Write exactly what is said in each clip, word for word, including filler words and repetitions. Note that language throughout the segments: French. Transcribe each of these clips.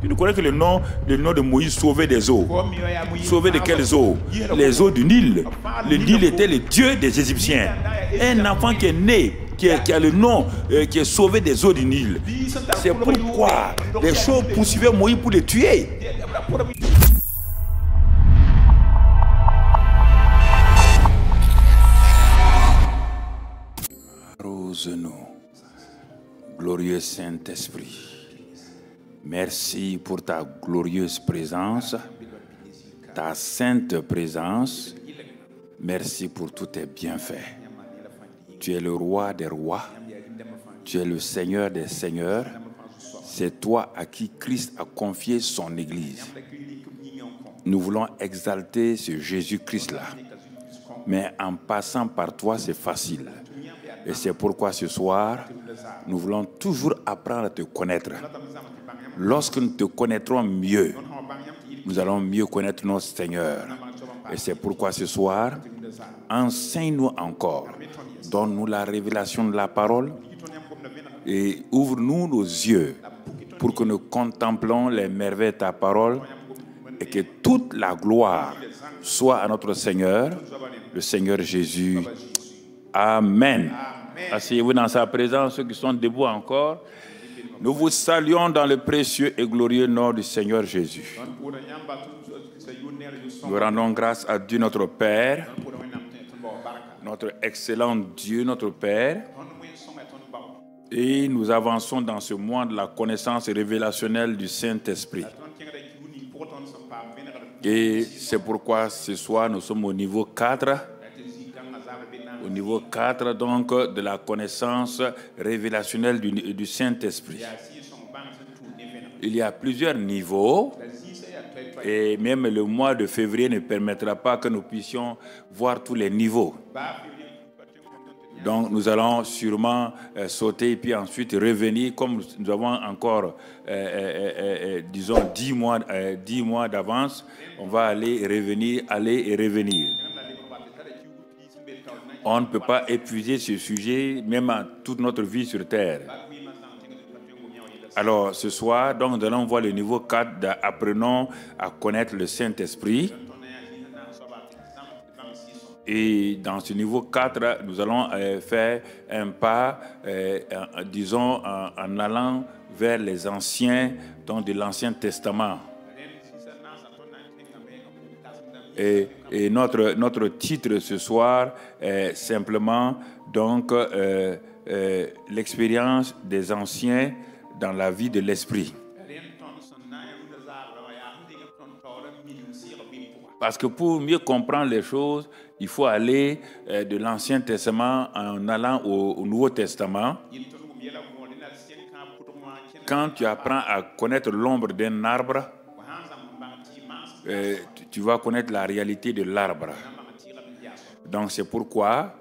Tu ne connais que le nom, le nom de Moïse, sauvé des eaux. Sauvé de quelles eaux? Les eaux du Nil. Le Nil était le dieu des Égyptiens. Un enfant qui est né, qui, est, qui a le nom, euh, qui est sauvé des eaux du Nil. C'est pourquoi les choses poursuivaient Moïse pour le tuer. Arrose-nous, glorieux Saint-Esprit. Merci pour ta glorieuse présence, ta sainte présence. Merci pour tous tes bienfaits. Tu es le roi des rois. Tu es le Seigneur des seigneurs. C'est toi à qui Christ a confié son Église. Nous voulons exalter ce Jésus-Christ-là. Mais en passant par toi, c'est facile. Et c'est pourquoi ce soir, nous voulons toujours apprendre à te connaître. Lorsque nous te connaîtrons mieux, nous allons mieux connaître notre Seigneur. Et c'est pourquoi ce soir, enseigne-nous encore. Donne-nous la révélation de la parole et ouvre-nous nos yeux pour que nous contemplions les merveilles de ta parole et que toute la gloire soit à notre Seigneur, le Seigneur Jésus. Amen. Asseyez-vous dans sa présence, ceux qui sont debout encore. Nous vous saluons dans le précieux et glorieux nom du Seigneur Jésus. Nous rendons grâce à Dieu notre Père, notre excellent Dieu notre Père, et nous avançons dans ce mois de la connaissance révélationnelle du Saint-Esprit. Et c'est pourquoi ce soir nous sommes au niveau quatre, au niveau quatre, donc, de la connaissance révélationnelle du, du Saint-Esprit. Il y a plusieurs niveaux, et même le mois de février ne permettra pas que nous puissions voir tous les niveaux. Donc, nous allons sûrement euh, sauter et puis ensuite revenir, comme nous avons encore, euh, euh, euh, euh, disons, dix mois, euh, dix mois d'avance, on va aller et revenir, aller et revenir. On ne peut pas épuiser ce sujet, même à toute notre vie sur Terre. Alors, ce soir, donc, nous allons voir le niveau quatre d'Apprenons à connaître le Saint-Esprit. Et dans ce niveau quatre, nous allons euh, faire un pas, euh, euh, disons, en, en allant vers les anciens, donc de l'Ancien Testament. Et, et notre, notre titre ce soir est simplement donc euh, euh, l'expérience des anciens dans la vie de l'esprit. Parce que pour mieux comprendre les choses, il faut aller euh, de l'Ancien Testament en allant au, au Nouveau Testament. Quand tu apprends à connaître l'ombre d'un arbre, Euh, tu, tu vas connaître la réalité de l'arbre. Donc c'est pourquoi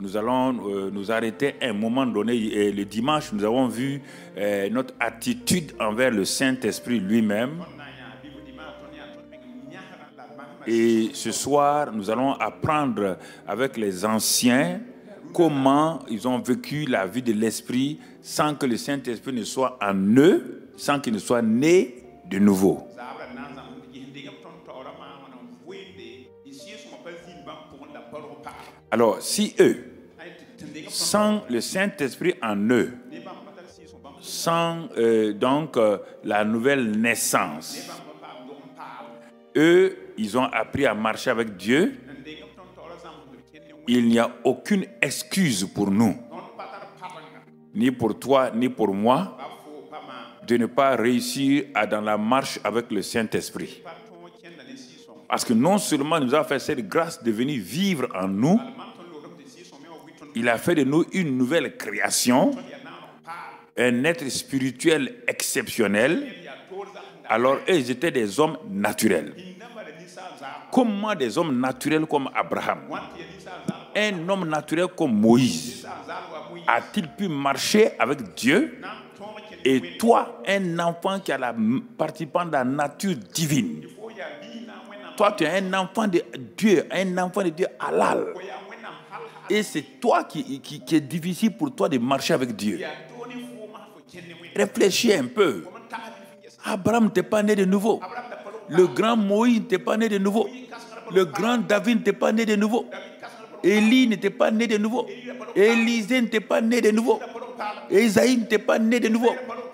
nous allons euh, nous arrêter à un moment donné. Et le dimanche, nous avons vu euh, notre attitude envers le Saint-Esprit lui-même. Et ce soir, nous allons apprendre avec les anciens comment ils ont vécu la vie de l'Esprit sans que le Saint-Esprit ne soit en eux, sans qu'il ne soit né de nouveau. Alors, si eux, sans le Saint-Esprit en eux, sans euh, donc euh, la nouvelle naissance, eux, ils ont appris à marcher avec Dieu, il n'y a aucune excuse pour nous, ni pour toi, ni pour moi, de ne pas réussir à, dans la marche avec le Saint-Esprit. Parce que non seulement il nous a fait cette grâce de venir vivre en nous, il a fait de nous une nouvelle création, un être spirituel exceptionnel. Alors eux, ils étaient des hommes naturels. Comment des hommes naturels comme Abraham, un homme naturel comme Moïse, a-t-il pu marcher avec Dieu? Et toi, un enfant qui a la participant de la nature divine, toi, tu es un enfant de Dieu, un enfant de Dieu halal. Et c'est toi qui, qui, qui est difficile pour toi de marcher avec Dieu. Réfléchis un peu. Abraham n'était pas né de nouveau. Le grand Moïse n'était pas né de nouveau. Le grand David n'était pas né de nouveau. Élie n'était pas né de nouveau. Élisée n'était pas né de nouveau. Esaïe n'était pas né de nouveau.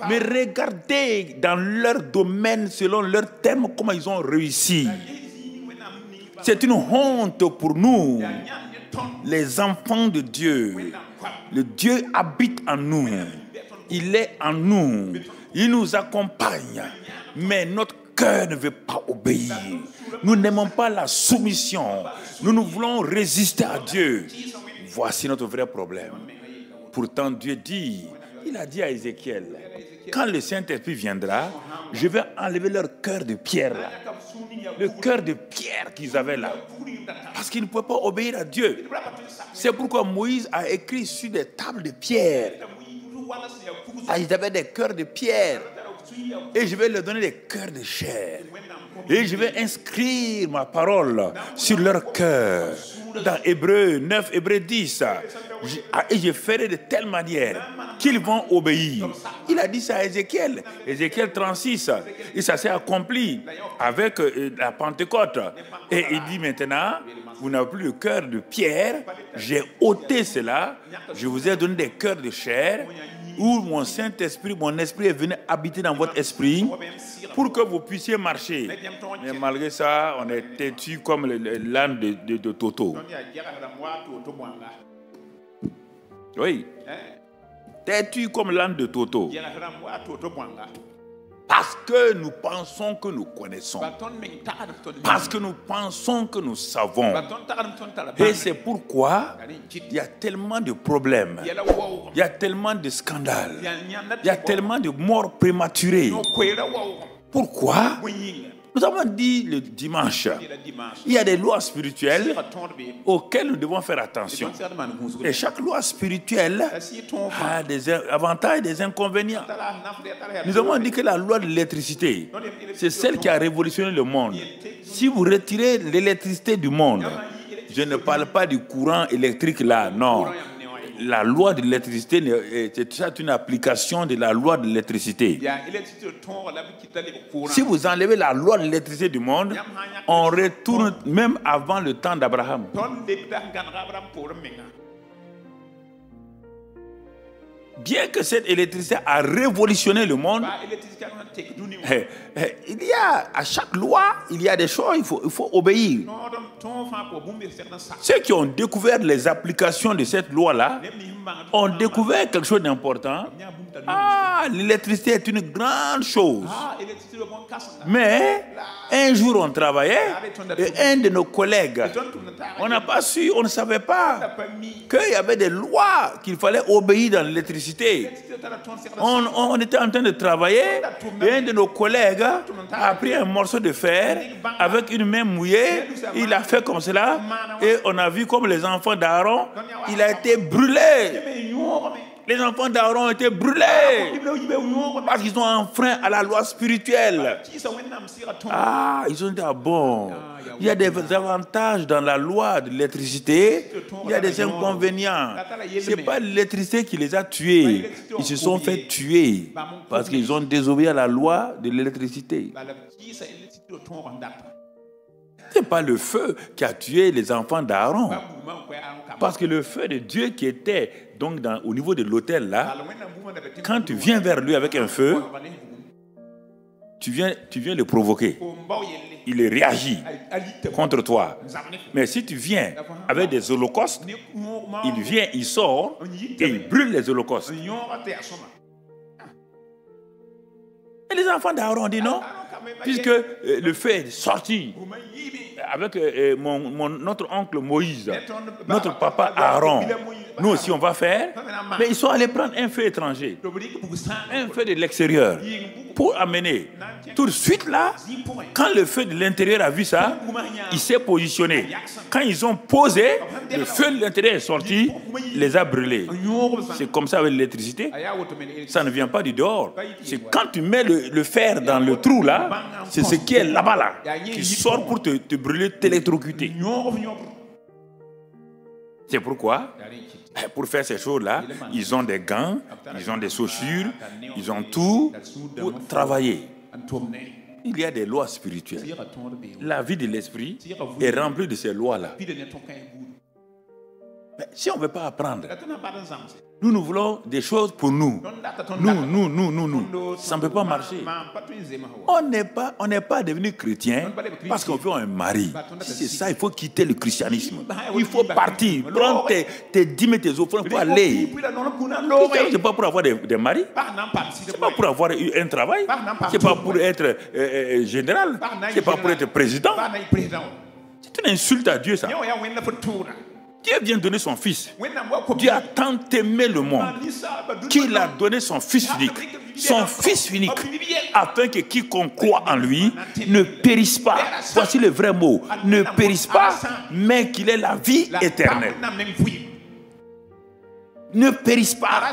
Mais regardez dans leur domaine, selon leurs termes, comment ils ont réussi. C'est une honte pour nous, les enfants de Dieu. Le Dieu habite en nous. Il est en nous. Il nous accompagne. Mais notre cœur ne veut pas obéir. Nous n'aimons pas la soumission. Nous, nous voulons résister à Dieu. Voici notre vrai problème. Pourtant, Dieu dit, il a dit à Ézéchiel, quand le Saint-Esprit viendra, je vais enlever leur cœur de pierre. Là. Le cœur de pierre qu'ils avaient là. Parce qu'ils ne pouvaient pas obéir à Dieu. C'est pourquoi Moïse a écrit sur des tables de pierre. Ah, ils avaient des cœurs de pierre. Et je vais leur donner des cœurs de chair. Et je vais inscrire ma parole sur leur cœur. Dans Hébreux neuf, Hébreux dix. Et je ferai de telle manière qu'ils vont obéir. Il a dit ça à Ézéchiel. Ézéchiel trente-six. Et ça s'est accompli avec la Pentecôte. Et il dit maintenant, vous n'avez plus le cœur de pierre. J'ai ôté cela. Je vous ai donné des cœurs de chair. Où mon Saint-Esprit, mon esprit est venu habiter dans votre esprit pour que vous puissiez marcher. Mais malgré ça, on est têtu comme l'âne de, de, de Toto. Oui. Têtu comme l'âne de Toto. Parce que nous pensons que nous connaissons. Parce que nous pensons que nous savons. Et c'est pourquoi il y a tellement de problèmes. Il y a tellement de scandales. Il y a tellement de morts prématurées. Pourquoi? Nous avons dit le dimanche, il y a des lois spirituelles auxquelles nous devons faire attention. Et chaque loi spirituelle a des avantages et des inconvénients. Nous avons dit que la loi de l'électricité, c'est celle qui a révolutionné le monde. Si vous retirez l'électricité du monde, je ne parle pas du courant électrique là, non. La loi de l'électricité, c'est une application de la loi de l'électricité. Si vous enlevez la loi de l'électricité du monde, on retourne même avant le temps d'Abraham. Bien que cette électricité a révolutionné le monde, il y a, à chaque loi, il y a des choses, il faut, il faut obéir. Ceux qui ont découvert les applications de cette loi-là, ont découvert quelque chose d'important. Ah, l'électricité est une grande chose. Mais, un jour on travaillait, et un de nos collègues, on n'a pas su, on ne savait pas qu'il y avait des lois qu'il fallait obéir dans l'électricité. On, on était en train de travailler et un de nos collègues a pris un morceau de fer avec une main mouillée, il a fait comme cela et on a vu comme les enfants d'Aaron, il a été brûlé. Les enfants d'Aaron ont été brûlés parce qu'ils ont enfreint à la loi spirituelle. Ah, ils ont dit, ah bon, il y a des avantages dans la loi de l'électricité, il y a des inconvénients. Ce n'est pas l'électricité qui les a tués. Ils se sont fait tuer parce qu'ils ont désobéi à la loi de l'électricité. Ce n'est pas le feu qui a tué les enfants d'Aaron. Parce que le feu de Dieu qui était donc dans, au niveau de l'autel là, quand tu viens vers lui avec un feu, tu viens, tu viens le provoquer. Il réagit contre toi. Mais si tu viens avec des holocaustes, il vient, il sort et il brûle les holocaustes. Et les enfants d'Aaron ont dit non, puisque euh, le feu est sorti avec euh, mon, mon, notre oncle Moïse, notre papa Aaron. Nous aussi on va faire, mais ils sont allés prendre un feu étranger, un feu de l'extérieur, pour amener. Tout de suite là, quand le feu de l'intérieur a vu ça, il s'est positionné. Quand ils ont posé, le feu de l'intérieur est sorti, les a brûlés. C'est comme ça avec l'électricité, ça ne vient pas du dehors. C'est quand tu mets le, le fer dans le trou là, c'est ce qui est là-bas là, qui sort pour te, te brûler, t'électrocuter. C'est pourquoi, pour faire ces choses-là, ils ont des gants, ils ont des chaussures, ils ont tout pour travailler. Il y a des lois spirituelles. La vie de l'esprit est remplie de ces lois-là. Mais si on ne veut pas apprendre, nous, nous voulons des choses pour nous. Nous, nous, nous, nous, nous. Ça ne peut pas marcher. On n'est pas, on n'est pas devenu chrétien parce qu'on veut un mari. Si c'est ça, il faut quitter le christianisme. Il faut partir. Prendre tes, tes dîmes et tes offrandes pour aller. Ce n'est pas pour avoir des, des maris. Ce n'est pas pour avoir un travail. Ce n'est pas pour être euh, général. Ce n'est pas pour être président. C'est une insulte à Dieu, ça. Dieu vient donner son fils. Dieu a tant aimé le monde qu'il a donné son fils unique. Son fils unique, afin que quiconque croit en lui ne périsse pas. Voici le vrai mot. Ne périsse pas, mais qu'il ait la vie éternelle. Ne périsse pas.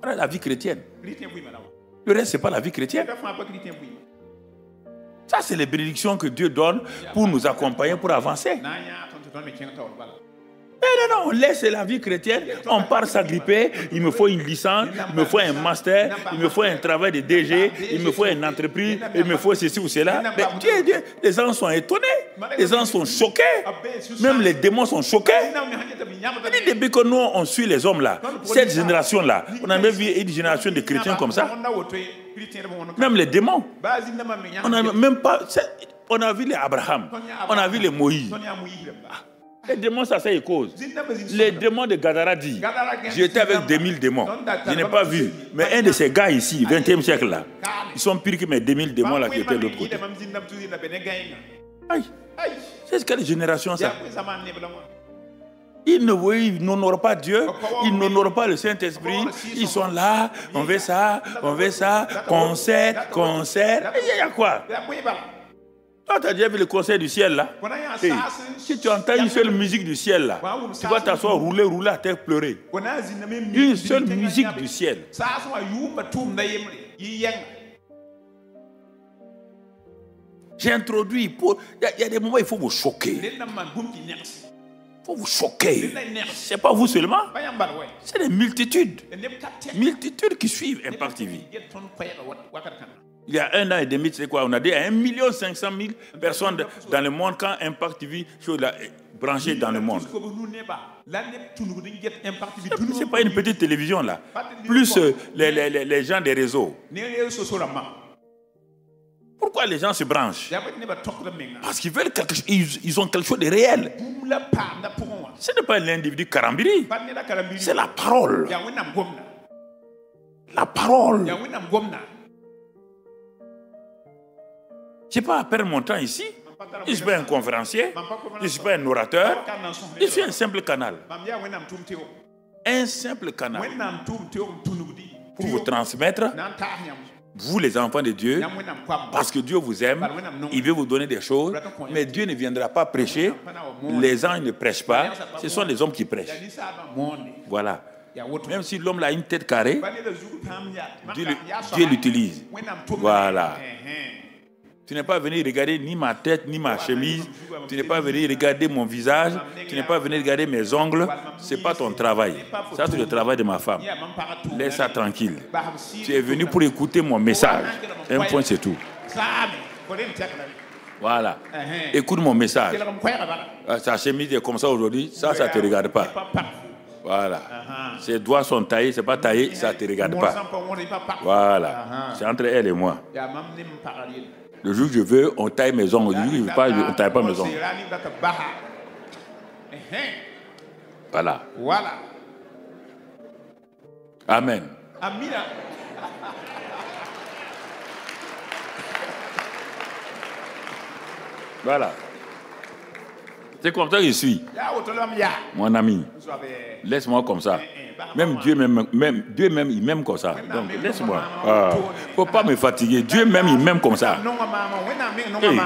Voilà la vie chrétienne. Le reste, ce n'est pas la vie chrétienne. Ça, c'est les bénédictions que Dieu donne pour nous accompagner, pour avancer. Mais non, non, on laisse la vie chrétienne, on part s'agripper, il me faut une licence, il me faut un master, il me faut un travail de D G, il me faut une entreprise, il me faut ceci ou cela. Mais Dieu, Dieu, les gens sont étonnés, les gens sont choqués, même les démons sont choqués. Et depuis que nous, on suit les hommes là, cette génération-là, on a même vu une génération de chrétiens comme ça, même les démons, on n'a même pas... On a vu les Abraham, on a vu les Moïse. Les démons, ça, c'est une cause. Les démons de Gadara dit, j'étais avec deux mille démons, je n'ai pas vu. Mais un de ces gars ici, vingtième siècle là, ils sont pires que mes deux mille démons là qui étaient de l'autre côté. Aïe, c'est quelle génération ça? Ils n'honorent pas Dieu, ils n'honorent pas le Saint-Esprit. Ils sont là, on veut ça, on veut ça, concert, concert. Il y a quoi? Toi, tu as déjà vu le concert du ciel là. Hey, si tu entends une seule musique du ciel là, tu vas t'asseoir, rouler, rouler à terre, pleurer. Une seule musique du ciel. J'ai introduit pour. Il y, y a des moments où il faut vous choquer. Il faut vous choquer. Ce n'est pas vous seulement. C'est des multitudes. Multitudes qui suivent Impact T V. Il y a un an et demi, tu sais quoi, on a dit un million cinq cent mille personnes dans le monde quand Impact T V est branché dans le monde. Ce n'est pas une petite télévision là. Plus les, les, les gens des réseaux. Pourquoi les gens se branchent? Parce qu'ils veulent quelque, ils, ils ont quelque chose de réel. Ce n'est pas l'individu Karambiri. C'est la parole. La parole. Je n'ai pas à perdre mon temps ici. Je ne suis pas un conférencier. Je ne suis pas un orateur. Je suis un simple canal. Un simple canal. Pour vous transmettre, vous les enfants de Dieu, parce que Dieu vous aime, il veut vous donner des choses, mais Dieu ne viendra pas prêcher. Les gens ne prêchent pas. Ce sont les hommes qui prêchent. Voilà. Même si l'homme a une tête carrée, Dieu l'utilise. Voilà. Tu n'es pas venu regarder ni ma tête, ni ma chemise. Tu n'es pas venu regarder mon visage. Tu n'es pas venu regarder mes ongles. Ce n'est pas ton travail. Ça, c'est le travail de ma femme. Laisse ça tranquille. Tu es venu pour écouter mon message. Un point, c'est tout. Voilà. Écoute mon message. Sa chemise est comme ça aujourd'hui. Ça, ça ne te regarde pas. Voilà. Ses doigts sont taillés. Ce n'est pas taillé. Ça ne te regarde pas. Voilà. C'est entre elle et moi. Le jour que je veux, on taille mes ongles. Le jour que je ne veux pas, on ne taille pas mes ongles. Voilà. Voilà. Amen. Amen. Voilà. C'est comme ça que je suis. Mon ami. Laisse-moi comme ça. Même Dieu même, même, Dieu même, il m'aime comme ça. Donc, laisse-moi. Il ah, ne faut pas me fatiguer. Dieu même, il m'aime comme ça. Hey,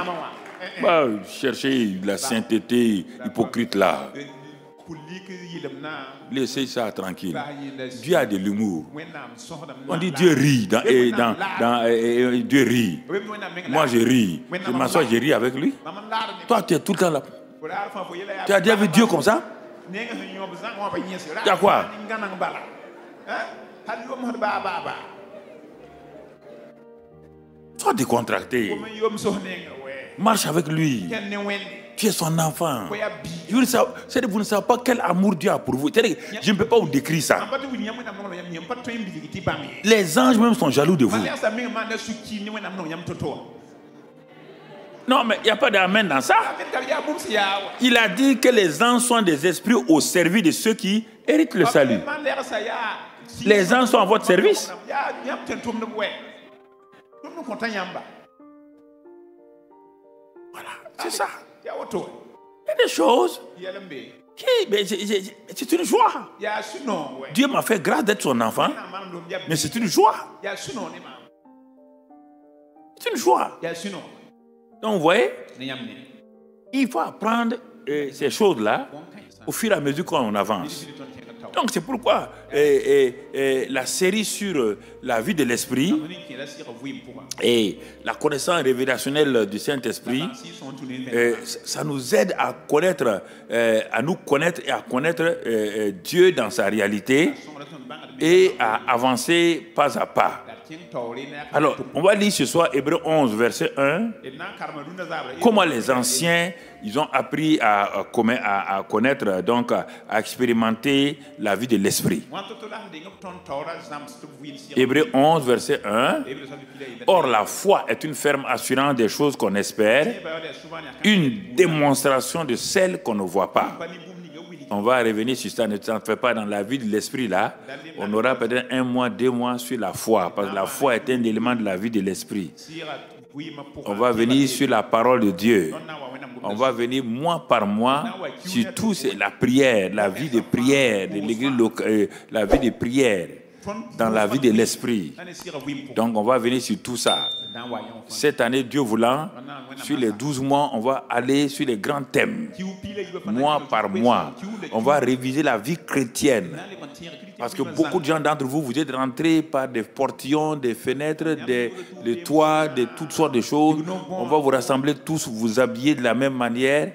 bah, chercher la sainteté hypocrite là. Laissez ça tranquille. Dieu a de l'humour. On dit Dieu rit. Dans, et, dans, dans, et, Dieu rit. Moi, je ris. Je m'assois, je ris avec lui. Toi, tu es tout le temps là. Tu as déjà vu Dieu comme ça? Tu as quoi? Sois décontracté. Marche avec lui. Tu es son enfant. Vous ne savez pas quel amour Dieu a pour vous. Je ne peux pas vous décrire ça. Les anges même sont jaloux de vous. Non, mais il n'y a pas d'amen dans ça. Il a dit que les anges sont des esprits au service de ceux qui héritent le salut. Les anges sont à votre service. Voilà, c'est ça. Il y a des choses qui, c'est une joie. Dieu m'a fait grâce d'être son enfant, mais c'est une joie. C'est une joie. Donc, vous voyez, il faut apprendre eh, ces choses-là au fur et à mesure qu'on avance. Donc, c'est pourquoi eh, eh, eh, la série sur euh, la vie de l'esprit et la connaissance révélationnelle du Saint-Esprit, eh, ça nous aide à connaître, eh, à nous connaître et à connaître eh, Dieu dans sa réalité et à avancer pas à pas. Alors, on va lire ce soir Hébreux onze, verset un. Comment les anciens, ils ont appris à, à, à connaître, donc à, à expérimenter la vie de l'esprit. Hébreux onze, verset un. Or, la foi est une ferme assurance des choses qu'on espère, une démonstration de celles qu'on ne voit pas. On va revenir sur ça, ne t'en fais pas dans la vie de l'esprit là. On aura peut-être un mois, deux mois sur la foi, parce que la foi est un élément de la vie de l'esprit. On va venir sur la parole de Dieu. On va venir mois par mois sur tout la prière, la vie de prière, de l'église, la vie de prière, dans la vie de l'esprit. Donc on va venir sur tout ça. Cette année, Dieu voulant, sur les douze mois, on va aller sur les grands thèmes, mois par mois. On va réviser la vie chrétienne. Parce que beaucoup de gens d'entre vous, vous êtes rentrés par des portillons, des fenêtres, des, des toits, de toutes sortes de choses. On va vous rassembler tous, vous habiller de la même manière.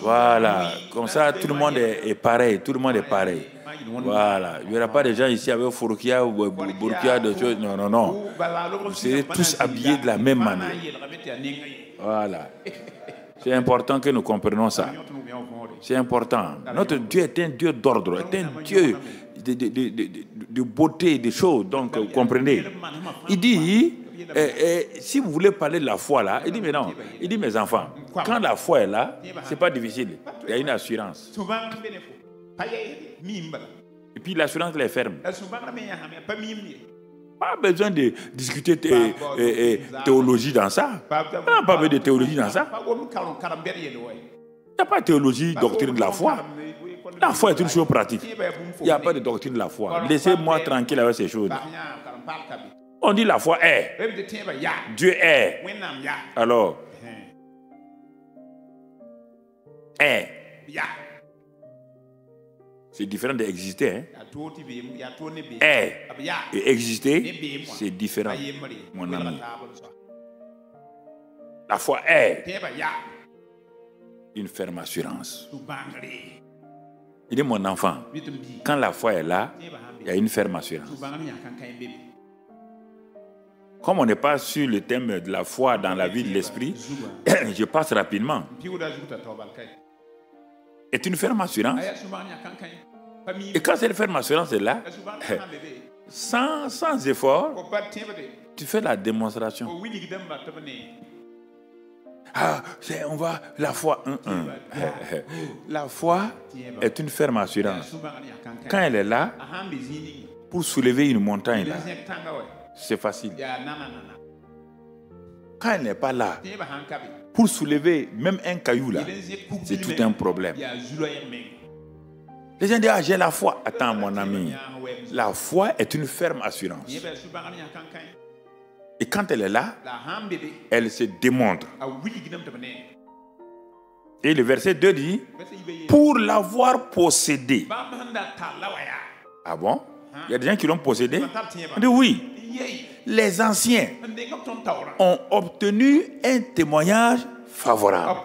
Voilà, comme ça, tout le monde est pareil, tout le monde est pareil. Voilà, il n'y aura pas de gens ici avec Fouroukia ou Bourkia, de choses. Non, non, non. Vous serez tous habillés de la même manière. Voilà. C'est important que nous comprenions ça. C'est important. Notre Dieu est un Dieu d'ordre, est un Dieu de, de, de, de, de beauté, des choses. Donc, vous comprenez. Il dit, eh, eh, si vous voulez parler de la foi là, il dit, mais non. Il dit, mes enfants, quand la foi est là, ce n'est pas difficile. Il y a une assurance. Et puis l'assurance les ferme. Pas besoin de discuter thé, eh, eh, théologie dans ça. Non, pas besoin de théologie dans ça. Il n'y a pas de théologie, doctrine de la foi. La foi est une chose pratique. Il n'y a pas de doctrine de la foi. Laissez-moi tranquille avec ces choses. On dit la foi est. Dieu est. Alors, est. C'est différent d'exister. Hein? Hey, et exister, c'est différent, mon ami. La foi est une ferme assurance. Il est mon enfant. Quand la foi est là, il y a une ferme assurance. Comme on n'est pas sur le thème de la foi dans la vie de l'esprit, je passe rapidement. Est une ferme assurance. Et quand cette ferme assurance est là, sans, sans effort, tu fais la démonstration. Ah, on va, la foi, un, un. La foi est une ferme assurance. Quand elle est là, pour soulever une montagne, c'est facile. Quand elle n'est pas là, pour soulever même un caillou là, c'est tout un problème. Les gens disent, ah, j'ai la foi. Attends, mon ami, la foi est une ferme assurance. Et quand elle est là, elle se démontre. Et le verset deux dit, pour l'avoir possédé. Ah bon? Il y a des gens qui l'ont possédé? On dit oui. Les anciens ont obtenu un témoignage favorable.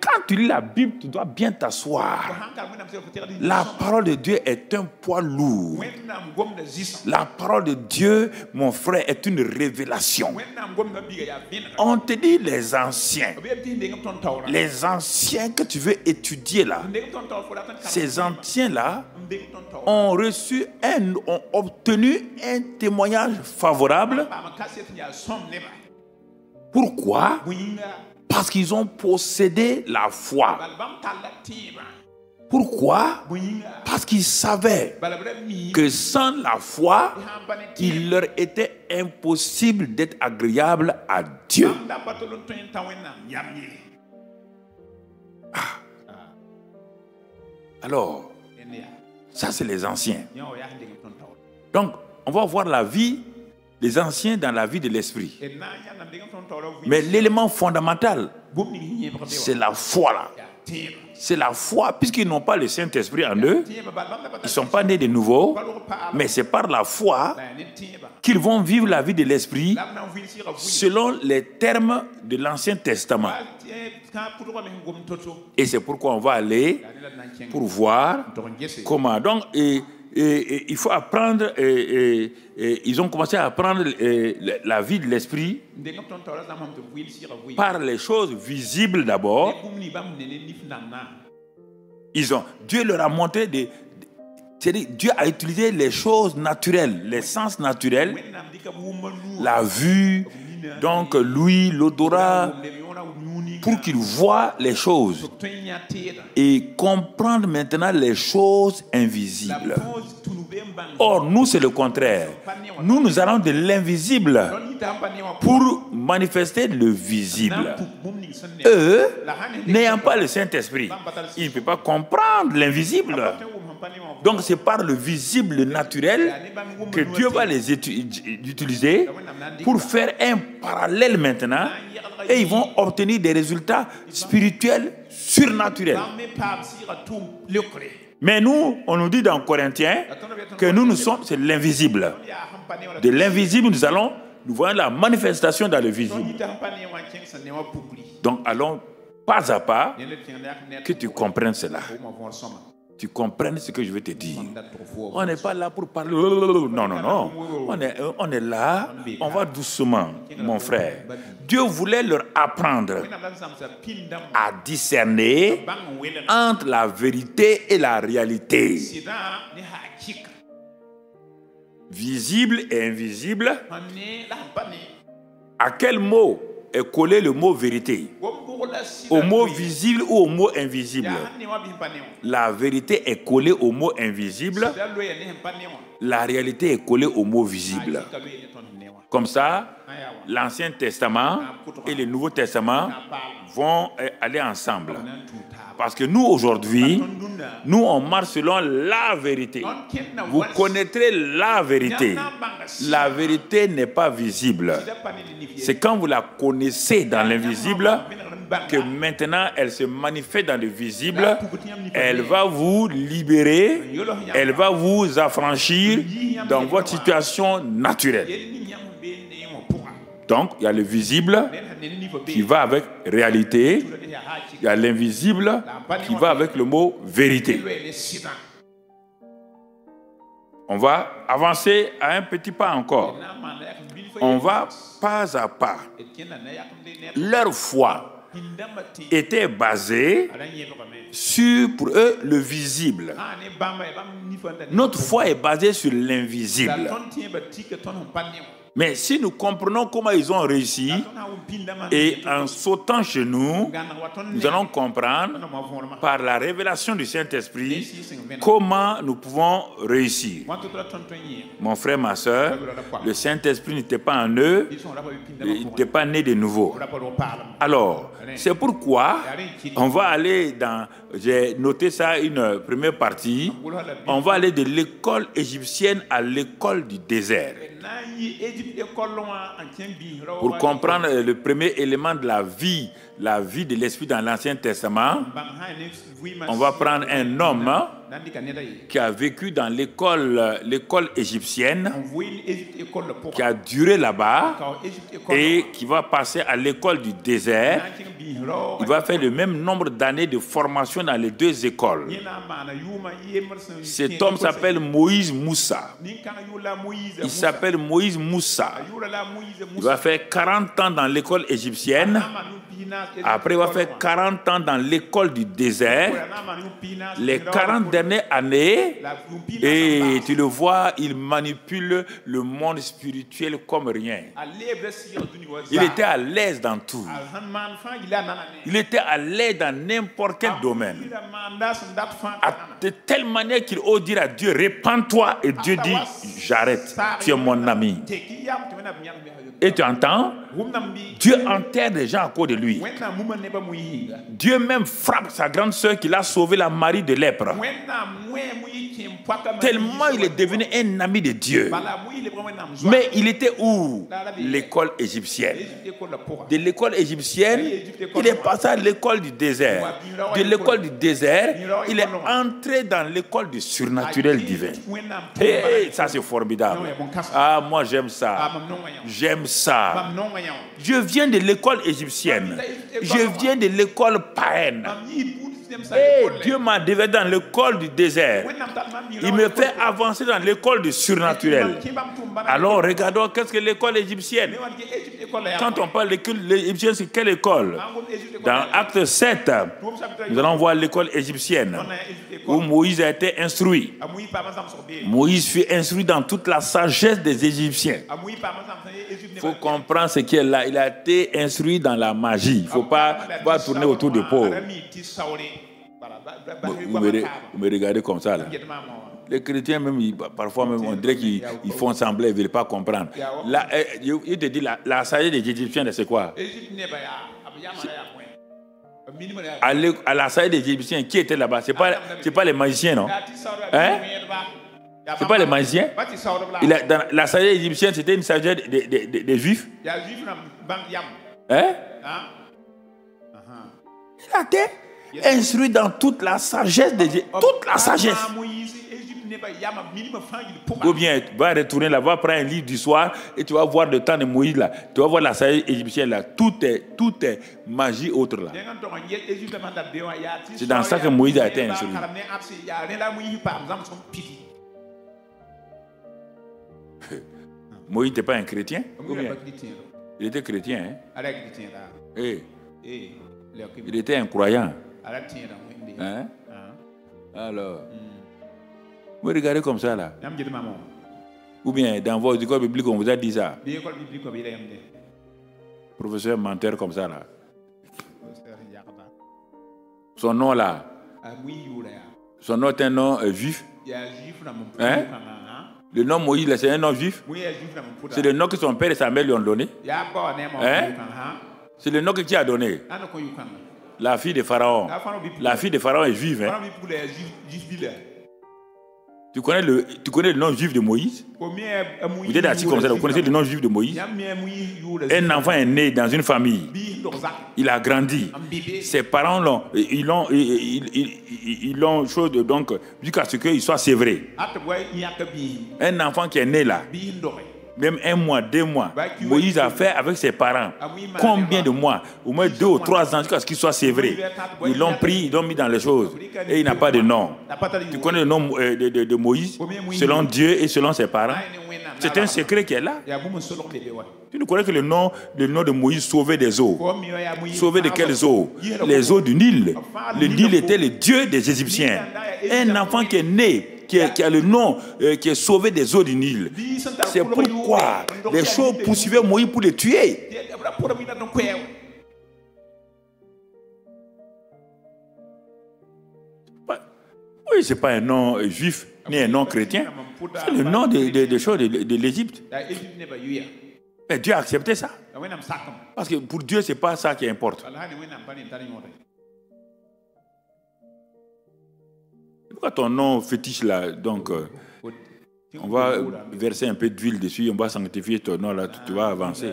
Quand tu lis la Bible, tu dois bien t'asseoir. La parole de Dieu est un poids lourd. La parole de Dieu, mon frère, est une révélation. On te dit les anciens. Les anciens que tu veux étudier là, ces anciens-là ont reçu, un, ont obtenu un témoignage favorable. Pourquoi? Parce qu'ils ont possédé la foi. Pourquoi? Parce qu'ils savaient que sans la foi, il leur était impossible d'être agréable à Dieu. Ah. Alors, ça c'est les anciens. Donc, on va voir la vie des anciens dans la vie de l'esprit. Mais l'élément fondamental, c'est la foi là. C'est la foi, puisqu'ils n'ont pas le Saint-Esprit en eux, ils ne sont pas nés de nouveau, mais c'est par la foi qu'ils vont vivre la vie de l'Esprit selon les termes de l'Ancien Testament. Et c'est pourquoi on va aller pour voir comment. Donc, et, et, et, il faut apprendre, et, et, et, ils ont commencé à apprendre et, la vie de l'Esprit par les choses visibles d'abord. Ils ont, Dieu leur a montré des, c'est-à-dire Dieu a utilisé les choses naturelles, les sens naturels, la vue, donc l'ouïe, l'odorat, pour qu'ils voient les choses et comprendre maintenant les choses invisibles. Or, nous, c'est le contraire. Nous, nous allons de l'invisible pour manifester le visible. Eux, n'ayant pas le Saint-Esprit, ils ne peuvent pas comprendre l'invisible. Donc, c'est par le visible, le naturel, que Dieu va les utiliser pour faire un parallèle maintenant, et ils vont obtenir des résultats spirituels surnaturels. Mais nous, on nous dit dans Corinthiens que nous, nous sommes, c'est l'invisible. De l'invisible, nous allons, nous voyons la manifestation dans le visible. Donc, allons pas à pas que tu comprennes cela. Tu comprennes ce que je veux te dire. On n'est pas là pour parler. Non, non, non. On est, on est là, on va doucement, mon frère. Dieu voulait leur apprendre à discerner entre la vérité et la réalité. Visible et invisible. À quel mot est collé le mot vérité? Au mot visible ou au mot invisible? La vérité est collée au mot invisible. La réalité est collée au mot visible. Comme ça, l'Ancien Testament et le Nouveau Testament vont aller ensemble. Parce que nous, aujourd'hui, nous, on marche selon la vérité. Vous connaîtrez la vérité. La vérité n'est pas visible. C'est quand vous la connaissez dans l'invisible que maintenant, elle se manifeste dans le visible. Elle va vous libérer. Elle va vous affranchir dans votre situation naturelle. Donc, il y a le visible qui va avec réalité. Il y a l'invisible qui va avec le mot vérité. On va avancer à un petit pas encore. On va pas à pas. Leur foi était basée sur, pour eux, le visible. Notre foi est basée sur l'invisible. Mais si nous comprenons comment ils ont réussi, et en sautant chez nous, nous allons comprendre par la révélation du Saint-Esprit comment nous pouvons réussir. Mon frère, ma soeur, le Saint-Esprit n'était pas en eux, il n'était pas né de nouveau. Alors, c'est pourquoi on va aller dans, j'ai noté ça, une première partie, on va aller de l'école égyptienne à l'école du désert. Pour comprendre le premier élément de la vie, la vie de l'Esprit dans l'Ancien Testament, on va prendre un homme qui a vécu dans l'école l'école égyptienne, qui a duré là-bas et qui va passer à l'école du désert. Il va faire le même nombre d'années de formation dans les deux écoles. Cet homme s'appelle Moïse Moussa. Il s'appelle Moïse Moussa. Il va faire quarante ans dans l'école égyptienne. Après, il va faire quarante ans dans l'école du désert. Les quarante dernières années, et tu le vois, il manipule le monde spirituel comme rien. Il était à l'aise dans tout. Il était à l'aise dans n'importe quel domaine. De telle manière qu'il ose dire à Dieu, répands-toi, et Dieu dit, j'arrête, tu es mon ami. Et tu entends, Dieu enterre des gens à cause de lui. Dieu même frappe sa grande sœur qui l'a sauvé, la Marie de lèpre. Tellement il est devenu un ami de Dieu. Mais il était où? L'école égyptienne. De l'école égyptienne, il est passé à l'école du désert. De l'école du désert, il est entré dans l'école du surnaturel divin. Et ça, c'est formidable. Ah, moi, j'aime ça. J'aime ça. Je viens de l'école égyptienne. Je viens de l'école païenne. Hey, Dieu m'a développé dans l'école du désert. Il me fait avancer dans l'école du surnaturel. Alors, regardons qu'est-ce que l'école égyptienne. Quand on parle de l'égyptienne, c'est quelle école? Dans Acte sept, nous allons voir l'école égyptienne où Moïse a été instruit. Moïse fut instruit dans toute la sagesse des Égyptiens. Il faut comprendre ce qu'il est là. Il a été instruit dans la magie. Il ne faut pas, pas tourner autour du pot. Vous, vous, me, vous me regardez comme ça là. Les chrétiens même, ils, parfois même, on dirait qu'ils font semblant, ils ne veulent pas comprendre. La, il te dit, la, la sagesse des Égyptiens, c'est quoi? À, le, à la sagesse des Égyptiens, qui était là-bas? Ce n'est pas, pas les magiciens, non? Hein? Ce n'est pas les magiciens. Il a, dans la sagesse égyptienne, c'était une sagesse des, des, des, des Juifs. Hein? Il a été instruit dans toute la sagesse de Dieu. Toute la sagesse. Ou bien, tu vas retourner là-bas, prends un livre du soir et tu vas voir le temps de Moïse là. Tu vas voir la sagesse égyptienne là. Tout est, tout est magie autre là. C'est dans ça que Moïse a été instruit. Moïse n'était pas un chrétien? Ou bien? Il était chrétien. Hein? Hey. Il était un croyant. Hein? Alors, vous regardez comme ça là. Ou bien dans vos écoles bibliques, on vous a dit ça. Professeur menteur comme ça là. Son nom là. Son nom est un nom euh, juif. Hein? Le nom Moïse, c'est un nom juif. C'est le nom que son père et sa mère lui ont donné. Hein? C'est le nom que tu as donné. La fille de Pharaon. La fille de Pharaon est juive. Hein? Tu connais le, tu connais le nom juif de Moïse? Vous êtes assis comme ça, vous connaissez le nom juif de Moïse? Un enfant est né dans une famille. Il a grandi. Ses parents l'ont, ils l'ont, ils l'ont chose donc jusqu'à ce qu'il soit sévré. Un enfant qui est né là. Même un mois, deux mois, Moïse a fait avec ses parents. Combien de mois? Au moins deux ou trois ans jusqu'à ce qu'il soit sévré. Ils l'ont pris, ils l'ont mis dans les choses. Et il n'a pas de nom. Tu connais le nom de, de, de Moïse, selon Dieu et selon ses parents? C'est un secret qui est là. Tu ne connais que le nom, le nom de Moïse, sauvé des eaux. Sauvé de quelles eaux? Les eaux du Nil. Le Nil était le dieu des Égyptiens. Un enfant qui est né, Qui, est, qui a le nom, euh, qui est sauvé des eaux du Nil. C'est pourquoi les choses poursuivaient Moïse pour les tuer. Oui, ce n'est pas un nom juif ni un nom chrétien. C'est le nom des de, de choses de, de l'Égypte. Mais Dieu a accepté ça. Parce que pour Dieu, ce n'est pas ça qui importe. Pourquoi ton nom fétiche là, donc euh, on va verser un peu d'huile dessus, on va sanctifier ton nom là, tu, tu vas avancer.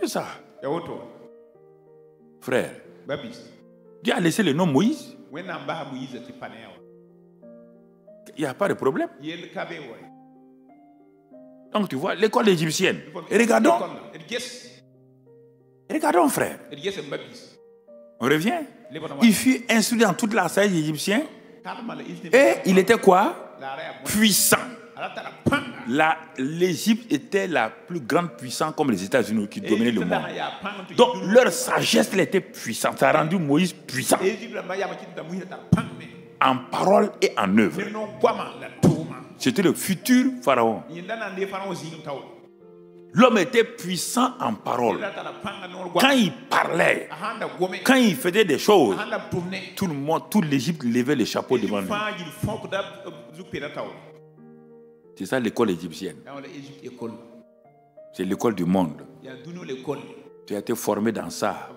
C'est ça. frère. Dieu a laissé le nom Moïse. Il n'y a pas de problème. Donc tu vois, l'école égyptienne. Regardons. Regardons, frère. On revient. Il fut instruit dans toute la sagesse égyptienne. Et il était quoi? Puissant. L'Égypte était la plus grande puissance, comme les États-Unis qui dominaient le monde. Donc leur sagesse, elle était puissante. Ça a rendu Moïse puissant. En parole et en œuvre. C'était le futur pharaon. L'homme était puissant en parole. Quand il parlait, quand il faisait des choses, tout le monde, toute l'Égypte levait le chapeau devant lui. C'est ça l'école égyptienne. C'est l'école du monde. Tu as été formé dans ça.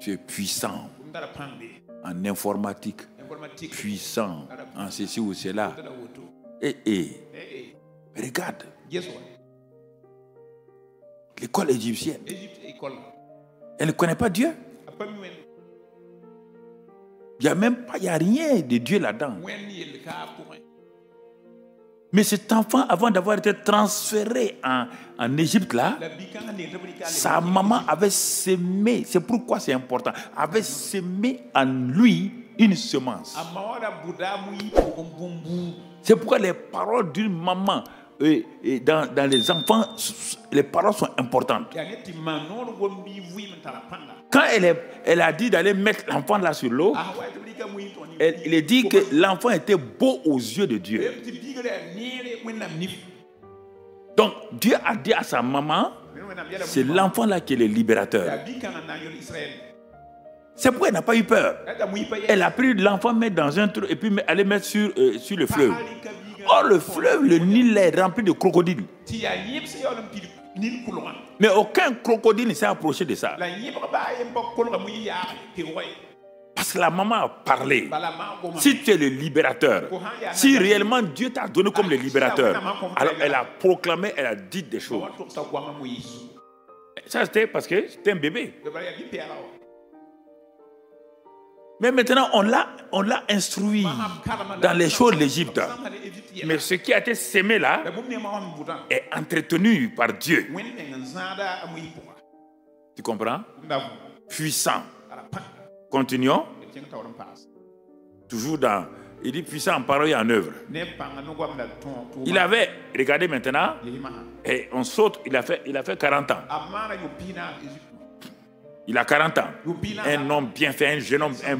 Tu es puissant en informatique, puissant en ceci ou cela. Et, et regarde. L'école égyptienne. Elle ne connaît pas Dieu. Il n'y a même pas, il n'y a rien de Dieu là-dedans. Mais cet enfant, avant d'avoir été transféré en, en Égypte là, sa maman avait semé, c'est pourquoi c'est important, avait semé en lui une semence. C'est pourquoi les paroles d'une maman Et, et dans, dans les enfants, les paroles sont importantes. Quand elle, est, elle a dit d'aller mettre l'enfant là sur l'eau, il est dit que l'enfant était beau aux yeux de Dieu. Donc Dieu a dit à sa maman, c'est l'enfant là qui est le libérateur. C'est pourquoi elle n'a pas eu peur. Elle a pris l'enfant, mettre dans un trou et puis aller mettre sur, euh, sur le fleuve. Or, le fleuve, le Nil est rempli de crocodiles. Mais aucun crocodile ne s'est approché de ça. Parce que la maman a parlé. Si tu es le libérateur, si réellement Dieu t'a donné comme le libérateur, alors elle a proclamé, elle a dit des choses. Ça, c'était parce que c'était un bébé. Mais maintenant, on l'a instruit dans les choses de l'Égypte. Mais ce qui a été semé là est entretenu par Dieu. Tu comprends? Puissant. Continuons. Toujours dans... Il dit puissant en parole et en œuvre. Il avait... Regardez maintenant. Et on saute. Il a fait, il a fait quarante ans. Il a quarante ans. Un homme bien fait, un jeune homme, un,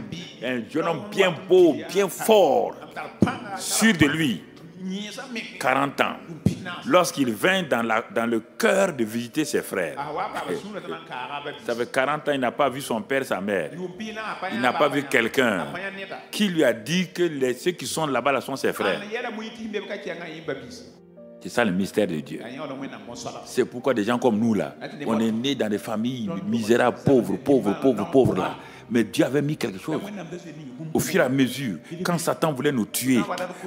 un jeune homme bien beau, bien fort, sûr de lui. quarante ans. Lorsqu'il vint dans, la, dans le cœur de visiter ses frères. Ça fait quarante ans, il n'a pas vu son père, sa mère. Il n'a pas vu quelqu'un qui lui a dit que les, ceux qui sont là-bas là sont ses frères. C'est ça le mystère de Dieu. C'est pourquoi des gens comme nous là, on est nés dans des familles misérables, pauvres, pauvres, pauvres, pauvres là. Mais Dieu avait mis quelque chose. Au fur et à mesure, quand Satan voulait nous tuer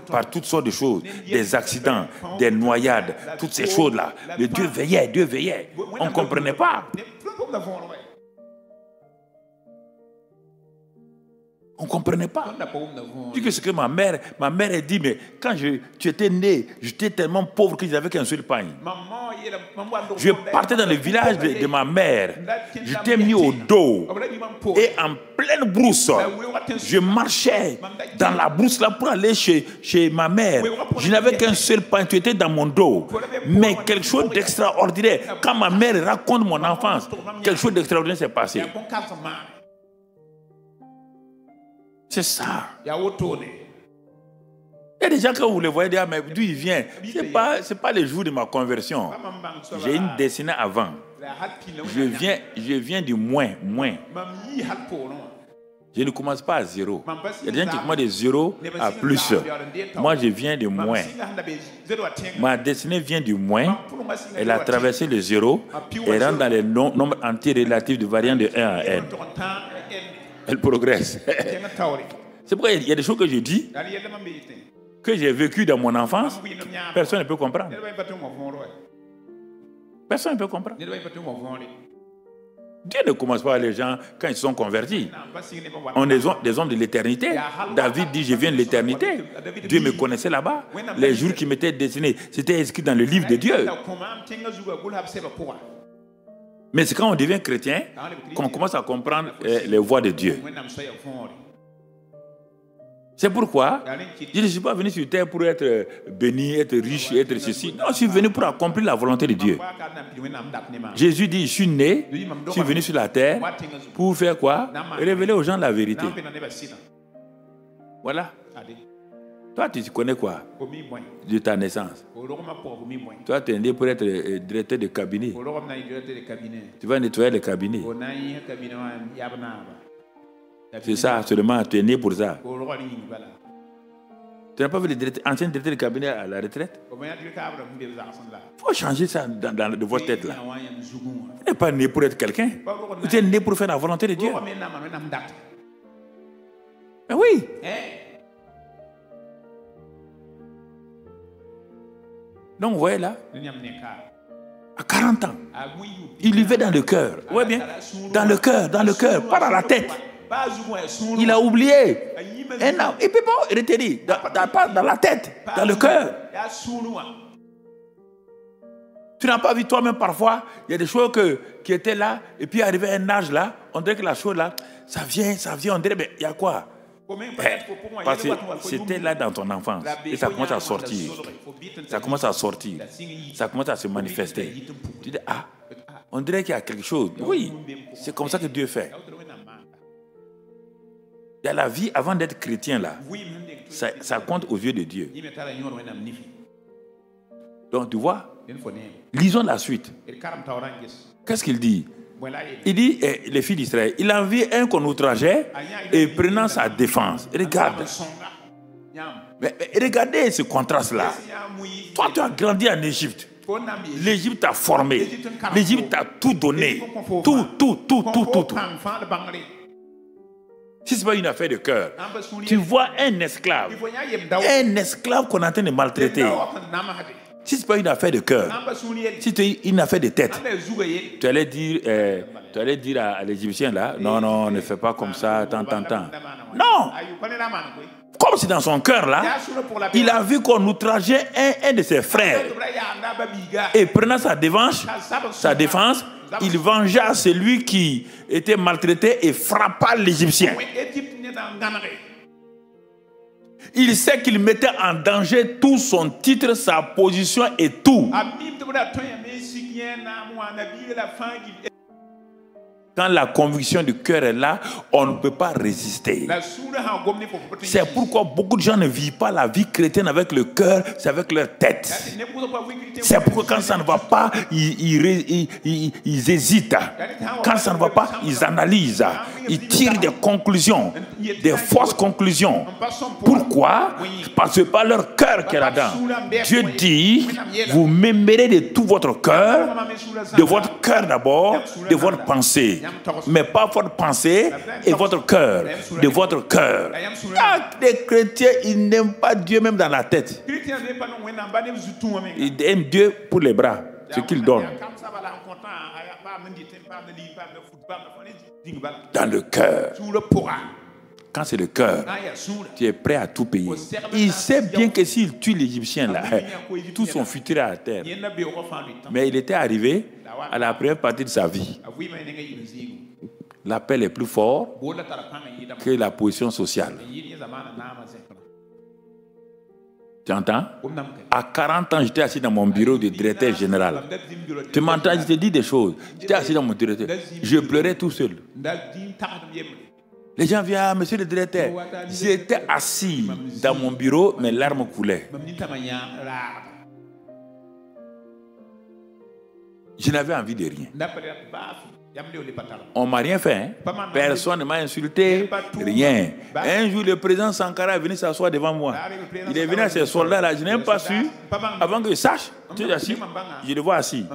par toutes sortes de choses, des accidents, des noyades, toutes ces choses là, mais Dieu veillait, Dieu veillait. On ne comprenait pas. On ne comprenait pas. Ce que ma mère, ma mère a dit, mais quand je, tu étais né, j'étais tellement pauvre que j'avais qu'un seul pain. Je partais dans le village de, de ma mère. Je t'ai mis au dos. Et en pleine brousse, je marchais dans la brousse là pour aller chez, chez ma mère. Je n'avais qu'un seul pain. Tu étais dans mon dos. Mais quelque chose d'extraordinaire. Quand ma mère raconte mon enfance, quelque chose d'extraordinaire s'est passé. C'est ça. Il y a des gens que vous les voyez dire, mais d'où il vient? Ce n'est pas, pas le jour de ma conversion. J'ai une destinée avant. Je viens, je viens du moins, moins. Je ne commence pas à zéro. Il y a des gens qui commencent de zéro à plus. Moi, je viens du moins. Ma destinée vient du moins. Elle a traversé le zéro et rentre dans les nombres entiers relatifs de variant de un à n. Elle progresse. C'est pourquoi il y a des choses que je dis, que j'ai vécues dans mon enfance, personne ne peut comprendre. Personne ne peut comprendre. Dieu ne commence pas les gens quand ils sont convertis. On est des hommes de l'éternité. David dit, je viens de l'éternité. Dieu me connaissait là-bas. Les jours qui m'étaient destinés, c'était inscrit dans le livre de Dieu. Mais c'est quand on devient chrétien qu'on commence à comprendre les voies de Dieu. C'est pourquoi je ne suis pas venu sur terre pour être béni, être riche, être ceci. Non, je suis venu pour accomplir la volonté de Dieu. Jésus dit, je suis né, je suis venu sur la terre pour faire quoi? Révéler aux gens la vérité. Voilà. Toi, tu connais quoi? De ta naissance. Toi, tu es né pour être directeur de cabinet. Tu vas nettoyer le cabinet. C'est ça, seulement tu es né pour ça. Tu n'as pas vu l'ancien directeur de cabinet à la retraite? Il faut changer ça dans, dans, de votre tête là. Vous n'êtes pas né pour être quelqu'un. Vous êtes né pour faire la volonté de Dieu. Mais oui. Donc vous voyez là, à quarante ans, il vivait dans le cœur. Vous voyez bien? Dans le cœur, dans le cœur, pas dans la tête. Il a oublié. Et non, il ne peut pas retenir. Dans, dans, dans la tête, dans le cœur. Tu n'as pas vu toi-même parfois, il y a des choses que, qui étaient là, et puis arrivé à un âge là, on dirait que la chose là, ça vient, ça vient, on dirait, mais il y a quoi? Eh, parce que c'était là dans ton enfance. Et ça commence à sortir. Ça commence à sortir. Ça commence à se manifester. Tu dis, ah, on dirait qu'il y a quelque chose. Oui, c'est comme ça que Dieu fait. Il y a la vie avant d'être chrétien là. Ça, ça compte aux yeux de Dieu. Donc tu vois, lisons la suite. Qu'est-ce qu'il dit? Il dit, eh, les filles d'Israël, il a envie un qu'on outrageait et prenant sa défense. Regarde. Mais, mais regardez ce contraste là. Toi, tu as grandi en Égypte. L'Égypte t'a formé. L'Égypte t'a tout donné. Tout, tout, tout, tout, tout. tout. Si ce n'est pas une affaire de cœur, tu vois un esclave, un esclave qu'on est en train de maltraiter. Si ce n'est pas une affaire de cœur, si c'est une affaire de tête, tu allais dire, euh, tu allais dire à, à l'Égyptien là, non, non, ne fais pas comme ça, tant, tant, tant. Non! Comme c'est dans son cœur là, il a vu qu'on outrageait un, un de ses frères. Et prenant sa défense, sa défense, il vengea celui qui était maltraité et frappa l'Égyptien. Il sait qu'il mettait en danger tout son titre, sa position et tout. Quand la conviction du cœur est là, on ne peut pas résister. C'est pourquoi beaucoup de gens ne vivent pas la vie chrétienne avec le cœur, c'est avec leur tête. C'est pourquoi quand ça ne va pas, ils, ils, ils, ils, ils hésitent. Quand ça ne va pas, ils analysent. Ils tirent des conclusions, des fausses conclusions. Pourquoi? Parce que ce n'est pas leur cœur qui est là-dedans. Dieu dit, vous m'aimerez de tout votre cœur, de votre cœur d'abord, de votre pensée. Mais pas votre pensée et votre cœur, de votre cœur. Quand les chrétiens, ils n'aiment pas Dieu même dans la tête. Ils aiment Dieu pour les bras, ce qu'il donne. Dans le cœur. Quand c'est le cœur, tu es prêt à tout payer. Il sait bien que s'il tue l'Égyptien là, tout son futur est à terre. Mais il était arrivé à la première partie de sa vie. L'appel est plus fort que la position sociale. Tu entends? À quarante ans, j'étais assis dans mon bureau de directeur général. Tu m'entends? Je te dis des choses. J'étais assis dans mon directeur. Je pleurais tout seul. Les gens viennent, ah, monsieur le directeur, j'étais assis dans mon bureau, mes larmes coulaient. Je n'avais envie de rien. On ne m'a rien fait. Hein? Personne ne m'a insulté, rien. Un jour, le président Sankara est venu s'asseoir devant moi. Il est venu à ces soldats-là, je n'ai pas su. Avant que je sache, tu es assis, je le vois assis.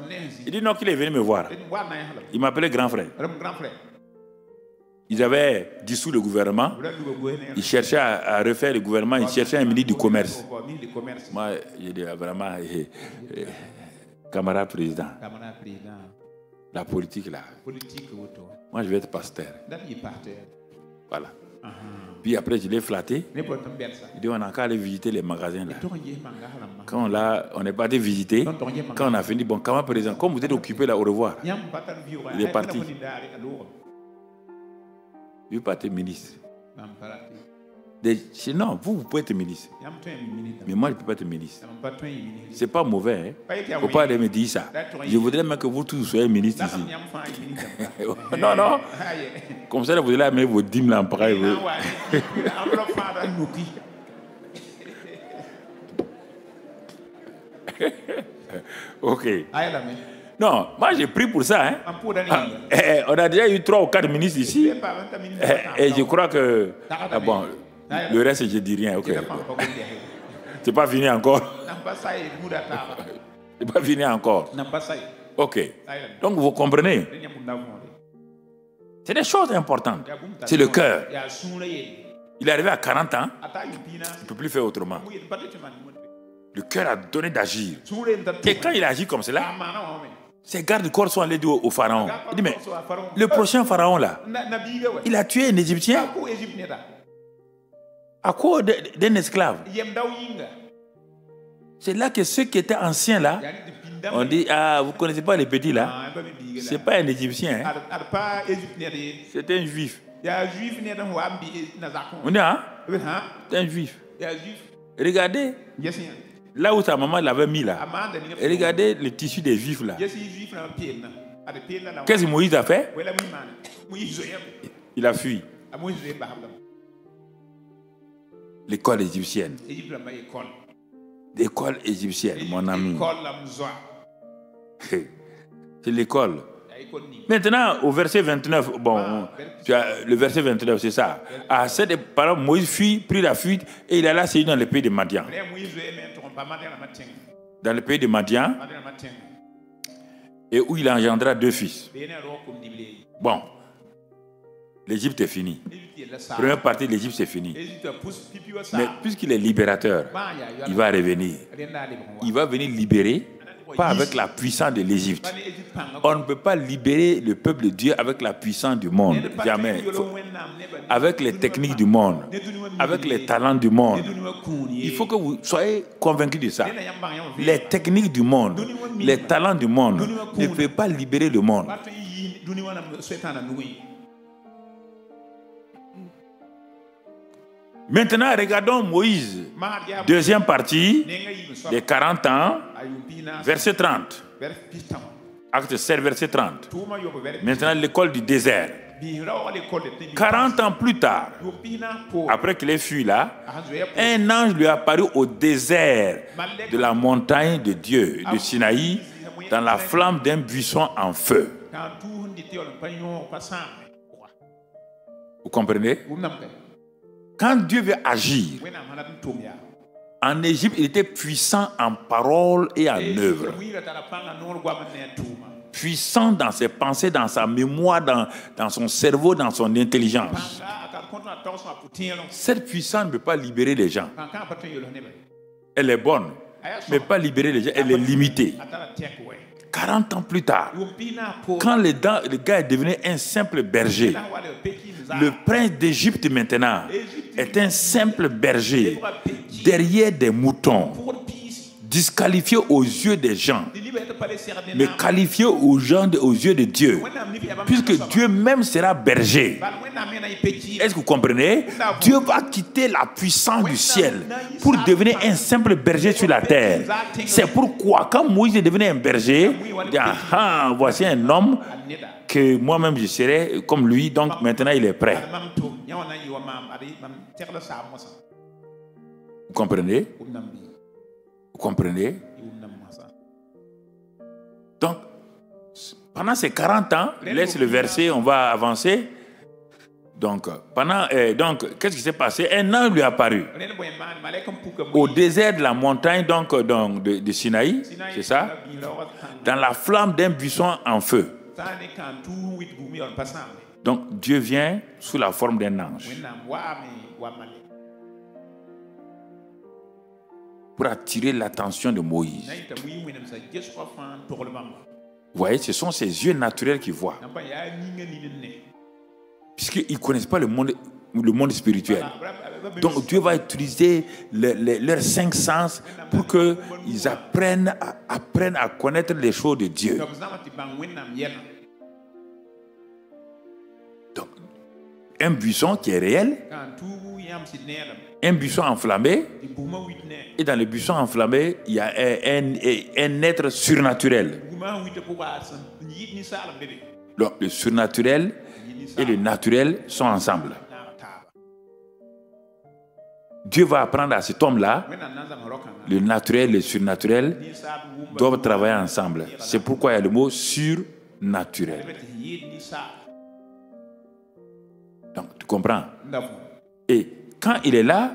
Il dit non qu'il est venu me voir. Il m'appelait grand frère. Ils avaient dissous le gouvernement. Ils cherchaient à, à refaire le gouvernement. Ils cherchaient un ministre du commerce. Moi, j'ai dit vraiment, eh, eh, camarade président, La politique là. Politique. Moi je vais être pasteur. Voilà. Uh -huh. Puis après je l'ai flatté. Il dit on a encore allé visiter les magasins là. Quand on l'a, on n'est pas allé visiter. Quand on a fini, bon, comment présent, comme vous êtes occupé là, au revoir. Il est parti. Il n'est pas être ministre. Des, non, vous, vous pouvez être ministre. Mais moi, je ne peux pas être ministre. Ce n'est pas mauvais. Hein? Il ne faut pas aller me dire ça. Je voudrais même que vous tous soyez ministres ici. Non, non. Comme ça, vous allez amener vos dîmes là en pareil. Ok. Non, moi j'ai pris pour ça. Hein. Ah, eh, on a déjà eu trois ou quatre ministres ici. Et, et je crois que... Ah, bon, le reste, je ne dis rien. Okay. C'est pas fini encore. C'est pas fini encore. Ok. Donc vous comprenez. C'est des choses importantes. C'est le cœur. Il est arrivé à quarante ans. Il ne peut plus faire autrement. Le cœur a donné d'agir. Et quand il agit comme cela... Ces gardes du corps sont allés dire au pharaon. Il dit, mais le prochain pharaon là, il a tué un Égyptien à cause d'un esclave. C'est là que ceux qui étaient anciens là, on dit, ah, vous ne connaissez pas les petits là. Ce n'est pas un Égyptien. Hein? C'était un juif. On dit, ah, c'est un juif. Regardez. Là où sa maman l'avait mis là. Et regardez le tissu des juifs là. Qu'est-ce que Moïse a fait? Il a fui. L'école égyptienne. L'école égyptienne, mon ami. C'est l'école. Maintenant, au verset vingt-neuf, bon, tu as, le verset vingt-neuf, c'est ça. À cette époque, Moïse fuit, prit la fuite et il alla séjourner dans le pays de Madian. Dans le pays de Madian, et où il engendra deux fils. Bon, l'Égypte est finie. La première partie de l'Égypte, c'est fini. Mais puisqu'il est libérateur, il va revenir. Il va venir libérer. Pas avec la puissance de l'Égypte. On ne peut pas libérer le peuple de Dieu avec la puissance du monde. Jamais. Avec les techniques du monde. Avec les talents du monde. Il faut que vous soyez convaincus de ça. Les techniques du monde, les talents du monde ne peuvent pas libérer le monde. Maintenant, regardons Moïse, deuxième partie, des quarante ans, verset trente. Acte sept, verset trente. Maintenant, l'école du désert. quarante ans plus tard, après qu'il ait fui là, un ange lui apparut au désert de la montagne de Dieu, de Sinaï, dans la flamme d'un buisson en feu. Vous comprenez? Quand Dieu veut agir, en Égypte, il était puissant en parole et en œuvre. Puissant dans ses pensées, dans sa mémoire, dans, dans son cerveau, dans son intelligence. Cette puissance ne peut pas libérer les gens. Elle est bonne, mais ne peut pas libérer les gens. Elle est limitée. quarante ans plus tard, quand le gars est devenu un simple berger, le prince d'Égypte maintenant est un simple berger derrière des moutons, disqualifié aux yeux des gens, mais qualifié aux gens de, aux yeux de Dieu, puisque Dieu même sera berger. Est-ce que vous comprenez? Dieu va quitter la puissance du ciel pour devenir un simple berger sur la terre. C'est pourquoi quand Moïse est devenu un berger, il dit, ah, voici un homme que moi-même je serai comme lui, donc maintenant il est prêt. Vous comprenez? Vous comprenez? Donc, pendant ces quarante ans, laisse le verset, on va avancer. Donc, pendant, euh, donc qu'est-ce qui s'est passé? Un ange lui apparut au désert de la montagne donc, donc, de, de Sinaï, c'est ça? Dans la flamme d'un buisson en feu. Donc, Dieu vient sous la forme d'un ange. Pour attirer l'attention de Moïse. Vous voyez, ce sont ses yeux naturels qui voient. Puisqu'ils ne connaissent pas le monde, le monde spirituel. Donc Dieu va utiliser le, le, leurs cinq sens pour qu'ils apprennent à, apprennent à connaître les choses de Dieu. Donc, un buisson qui est réel, un buisson enflammé, et dans le buisson enflammé, il y a un, un être surnaturel. Donc, le surnaturel et le naturel sont ensemble. Dieu va apprendre à cet homme-là, le naturel et le surnaturel doivent travailler ensemble. C'est pourquoi il y a le mot surnaturel. Donc, tu comprends? Et quand il est là,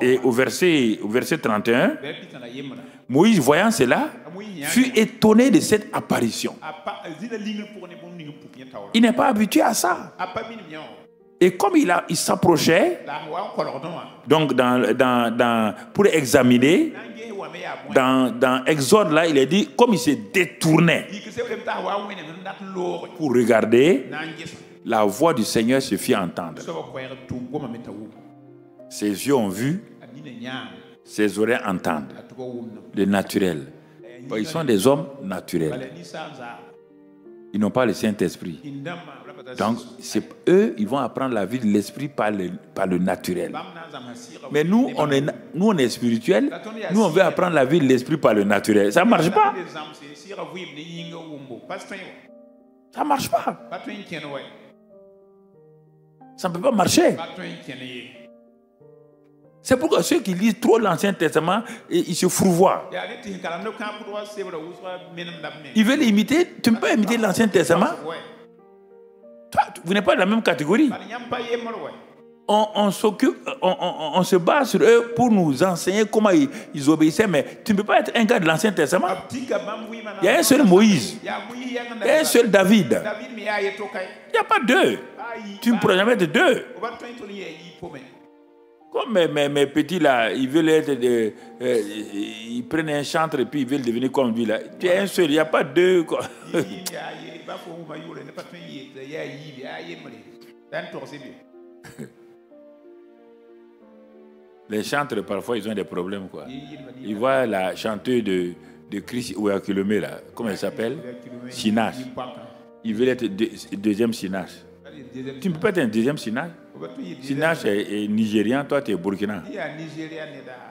et au verset, au verset trente et un, Moïse, voyant cela, fut étonné de cette apparition. Il n'est pas habitué à ça. Et comme il, il s'approchait, donc dans, dans, dans, pour examiner, dans, dans Exode, là, il est dit, comme il se détournait pour regarder, la voix du Seigneur se fit entendre. Ses yeux ont vu, ses oreilles entendent. Le naturel. Ils sont des hommes naturels. Ils n'ont pas le Saint-Esprit. Donc, c'est eux, ils vont apprendre la vie de l'esprit par le, par le naturel. Mais nous, on est, nous, on est spirituels. Nous, on veut apprendre la vie de l'esprit par le naturel. Ça ne marche pas. Ça ne marche pas. Ça ne peut pas marcher. C'est pourquoi ceux qui lisent trop l'Ancien Testament, ils se fourvoient. Ils veulent imiter. Tu ne peux pas imiter l'Ancien Testament. Vous n'êtes pas de la même catégorie. On, on, s'occupe, on, on, on se base sur eux pour nous enseigner comment ils, ils obéissaient, mais tu ne peux pas être un gars de l'Ancien Testament. Il y a un seul Moïse. Il y a un seul David. Il n'y a pas deux. Tu ne pourras jamais être deux. Comme mes, mes, mes petits là, ils veulent être de, euh, ils prennent un chantre et puis ils veulent devenir comme lui là. Tu es un seul, il n'y a pas deux. Quoi. Les chantres, parfois, ils ont des problèmes. Quoi. Ils voient la chanteuse de, de Christ Ouakulomé, là. Comment elle s'appelle? Sinaï. Ils veulent être deux, deuxième Sinaï. Tu ne peux pas être un deuxième Sinaï. Sinaï est nigérien, toi tu es burkina.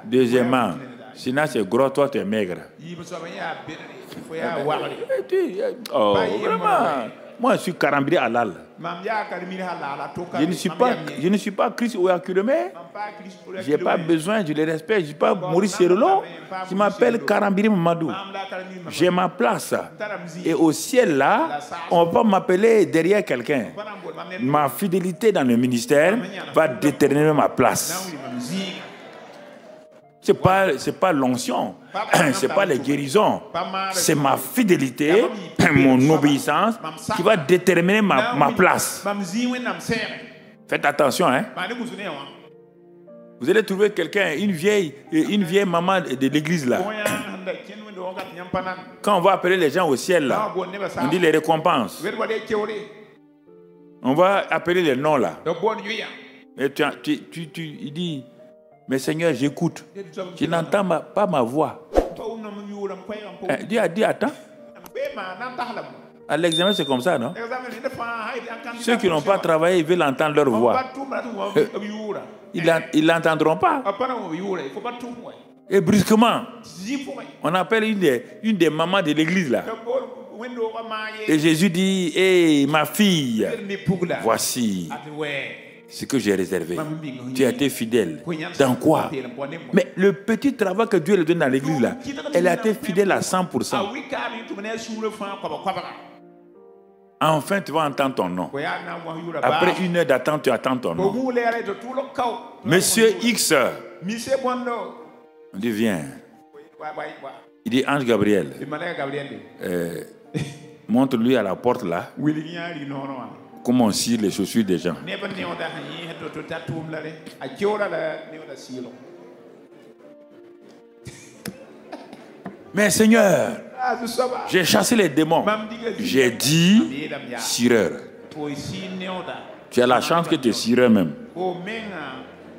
Deuxièmement, Sinaï est gros, toi tu es maigre. Oh, vraiment. Moi je suis Karambiri halal. Je ne suis pas, je ne suis pas Christ Ouakulomé. Je n'ai pas besoin, je le respecte. Je ne suis pas Maurice Serolo. Je m'appelle Karambiri Mamadou. J'ai ma place. Et au ciel là, on ne va pas m'appeler derrière quelqu'un. Ma fidélité dans le ministère va déterminer ma place. Ce n'est pas, pas l'onction, ce n'est pas les guérisons, c'est ma fidélité, mon obéissance qui va déterminer ma, ma place. Faites attention, hein. Vous allez trouver quelqu'un, une vieille, une vieille maman de l'église là. Quand on va appeler les gens au ciel là, on dit les récompenses. On va appeler les noms là. Et tu, tu, tu, tu il dit... Mais Seigneur, j'écoute. Je n'entends pas ma voix. Euh, Dieu a dit, attends. À l'examen, c'est comme ça, non? Ceux qui n'ont pas travaillé, ils veulent entendre leur voix. Euh, ils l'entendront pas. Et brusquement, on appelle une des, une des mamans de l'église, là. Et Jésus dit, hé, hey, ma fille, voici ce que j'ai réservé. Tu as été fidèle. Dans quoi? Mais le petit travail que Dieu lui donne dans l'église, là, elle a été fidèle à cent pour cent. Enfin, tu vas entendre ton nom. Après une heure d'attente, tu attends ton nom. Monsieur X, on dit, viens. Il dit, ange Gabriel, euh, montre-lui à la porte, là, comment on cire les chaussures des gens. Mais Seigneur, J'ai chassé les démons. J'ai dit sireur. Tu as la chance que tu es sireur même.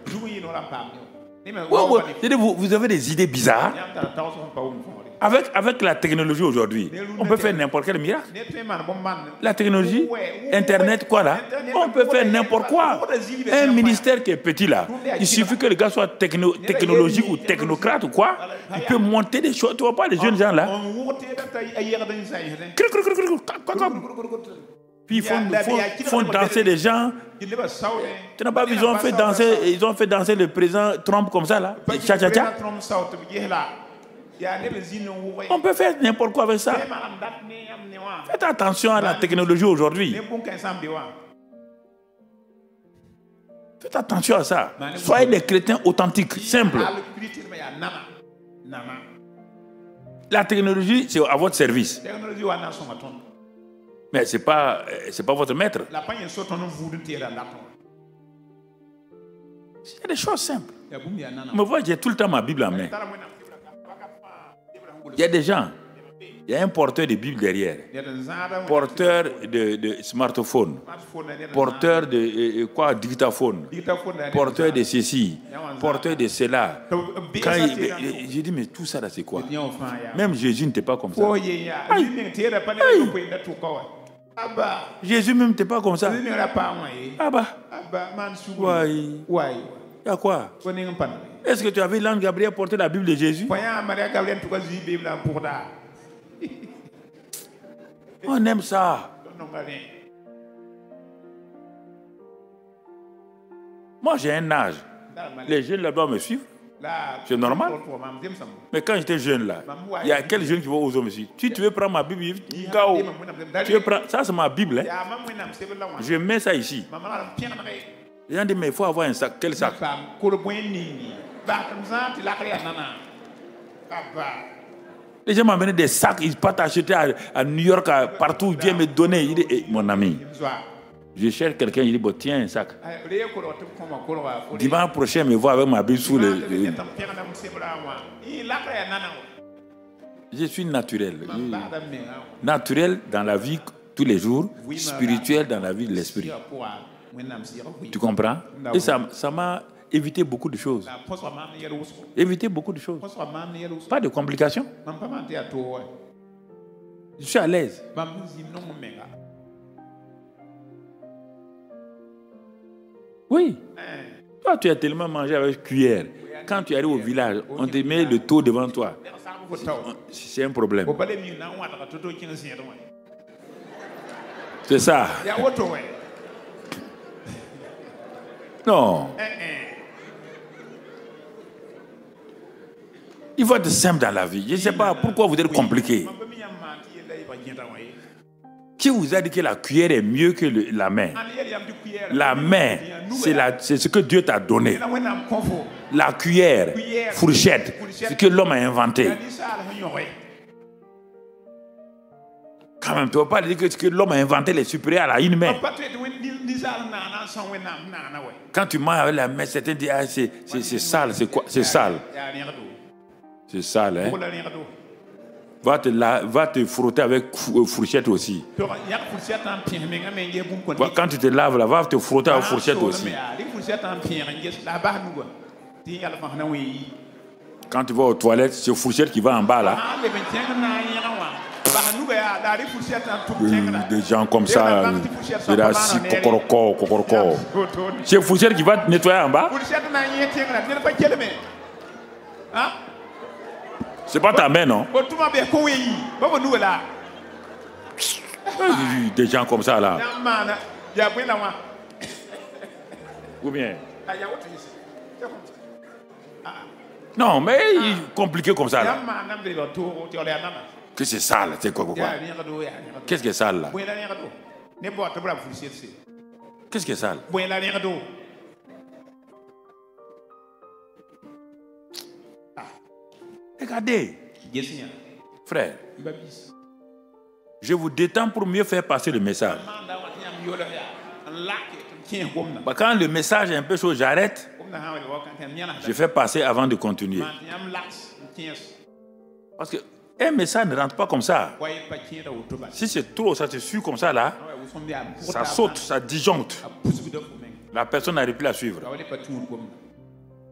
Oui, oui. Vous, vous avez des idées bizarres. Avec, avec la technologie aujourd'hui, on peut faire n'importe quel miracle. La technologie, Internet, quoi là? On peut faire n'importe quoi. Un ministère qui est petit là, il suffit que le gars soit techno, technologique ou technocrate ou quoi, il peut monter des choses. Tu vois pas les jeunes gens là? Puis ils font, font, font danser des gens. Tu n'as pas vu, ils ont fait danser, ils ont fait danser le président Trump comme ça là. Tcha tcha tcha. On peut faire n'importe quoi avec ça. Faites attention à la technologie aujourd'hui. Faites attention à ça. Soyez des chrétiens authentiques, simples. La technologie, c'est à votre service. Mais ce n'est pas, pas votre maître. C'est des choses simples. Mais moi, j'ai tout le temps ma Bible en main. Il y a des gens, il y a un porteur de Bible derrière, porteur de, de smartphone, porteur de euh, quoi, dictaphone, porteur de ceci, porteur de cela. J'ai dit, mais tout ça là, c'est quoi? Même Jésus n'était pas comme ça. Aïe. Aïe. Jésus même n'était pas comme ça. Ah bah. Aïe. Il y a quoi? Est-ce que tu avais l'ange Gabriel porter la Bible de Jésus? On aime ça. Moi, j'ai un âge. Les jeunes là doivent me suivre. C'est normal. Mais quand j'étais jeune là, il y a quel jeune qui va oser me suivre? Si tu veux prendre ma Bible, K O. Tu veux prendre... Ça, c'est ma Bible. Hein? Je mets ça ici. Les gens disent, mais il faut avoir un sac. Quel sac? Les gens m'amènent des sacs, ils partent acheter à, à New York, à, partout, ils viennent me donner. Il dit, hey, mon ami, je cherche quelqu'un, il dit, bon, tiens un sac. Dimanche prochain, je me vois avec ma Bible sous le... le... Je suis naturel. Naturel dans la vie tous les jours, spirituel dans la vie de l'esprit. Tu comprends? Et ça m'a évité beaucoup de choses. Évité beaucoup de choses. Pas de complications. Je suis à l'aise. Oui. Toi, tu as tellement mangé avec cuillère. Quand tu arrives au village, on te met le taux devant toi. C'est un problème. C'est ça. Non. Il faut être simple dans la vie. Je ne sais pas pourquoi vous êtes compliqué. Qui vous a dit que la cuillère est mieux que le, la main? La main, c'est ce que Dieu t'a donné. La cuillère, fourchette, ce que l'homme a inventé. Quand même, tu ne peux pas dire que, que l'homme a inventé les supérieurs à la une main. Quand tu manges avec la main, certains disent, ah, c'est sale, c'est quoi? C'est sale. C'est sale, hein? Va te, la, va te frotter avec fourchette aussi. Va, quand tu te laves, là, va te frotter avec fourchette aussi. Quand tu vas aux toilettes, c'est fourchette qui va en bas, là. Des gens comme ça, c'est là, si cocorocor, cocorocor. C'est fourchette qui va te nettoyer en bas. C'est pas ta main, non? Des gens comme ça, là. Ou bien? Non, mais compliqué comme ça, là. Que c'est sale, c'est quoi, quoi, quoi? Qu'est-ce que c'est sale là? Qu'est-ce que c'est sale? Ah. Regardez, frère, je vous détends pour mieux faire passer le message. Bah, quand le message est un peu chaud, j'arrête. Je fais passer avant de continuer. Parce que Eh, mais ça ne rentre pas comme ça. Si c'est trop, ça se suit comme ça là, ça saute, ça disjoncte. La personne n'arrive plus à suivre.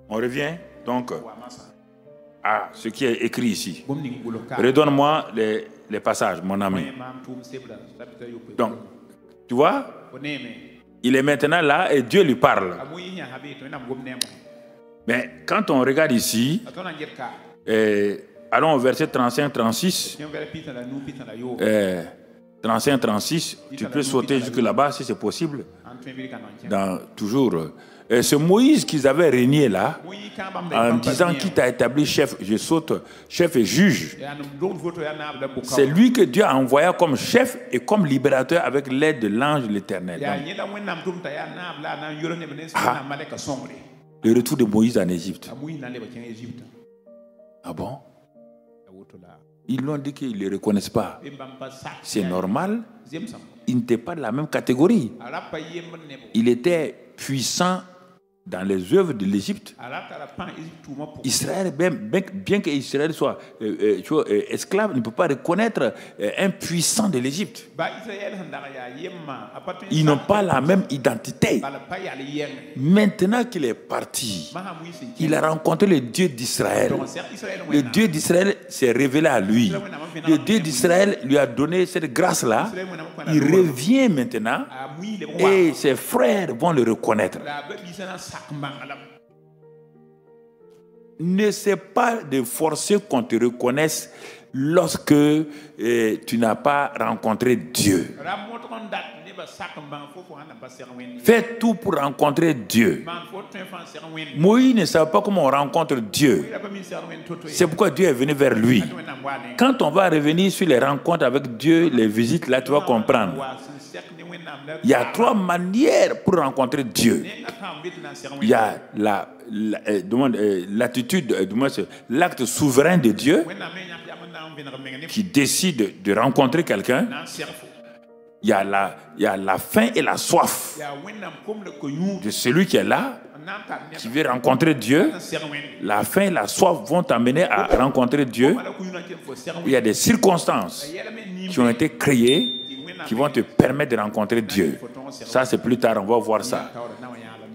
On revient donc à ce qui est écrit ici. Redonne-moi les, les passages, mon ami. Donc, tu vois, il est maintenant là et Dieu lui parle. Mais quand on regarde ici, eh, allons au verset trente-cinq trente-six. Eh, trente-cinq trente-six, tu peux sauter jusque là-bas si c'est possible. Dans, toujours. Et ce Moïse qu'ils avaient régné là, en disant qui t'a établi chef, je saute, chef et juge, c'est lui que Dieu a envoyé comme chef et comme libérateur avec l'aide de l'ange de l'Éternel. Ah, le retour de Moïse en Égypte. Ah bon? Ils l'ont dit qu'ils ne le reconnaissent pas. C'est normal. Il n'était pas de la même catégorie. Il était puissant dans les œuvres de l'Égypte. Israël, même, bien qu'Israël soit euh, euh, esclave, ne peut pas reconnaître un puissant de l'Égypte. Ils n'ont pas la même identité. Maintenant qu'il est parti, il a rencontré le Dieu d'Israël. Le Dieu d'Israël s'est révélé à lui. Le Dieu d'Israël lui a donné cette grâce-là. Il revient maintenant et ses frères vont le reconnaître. N'essaie pas de forcer qu'on te reconnaisse lorsque eh, tu n'as pas rencontré Dieu. Fais tout pour rencontrer Dieu. Moïse ne savait pas comment on rencontre Dieu. C'est pourquoi Dieu est venu vers lui. Quand on va revenir sur les rencontres avec Dieu, les visites, là tu vas comprendre. Il y a trois manières pour rencontrer Dieu. Il y a la, la, euh, l'attitude, euh, l'acte souverain de Dieu qui décide de rencontrer quelqu'un. Il y a la, il y a la faim et la soif de celui qui est là, qui veut rencontrer Dieu. La faim et la soif vont t'amener à rencontrer Dieu. Il y a des circonstances qui ont été créées qui vont te permettre de rencontrer Dieu. Ça, c'est plus tard, on va voir ça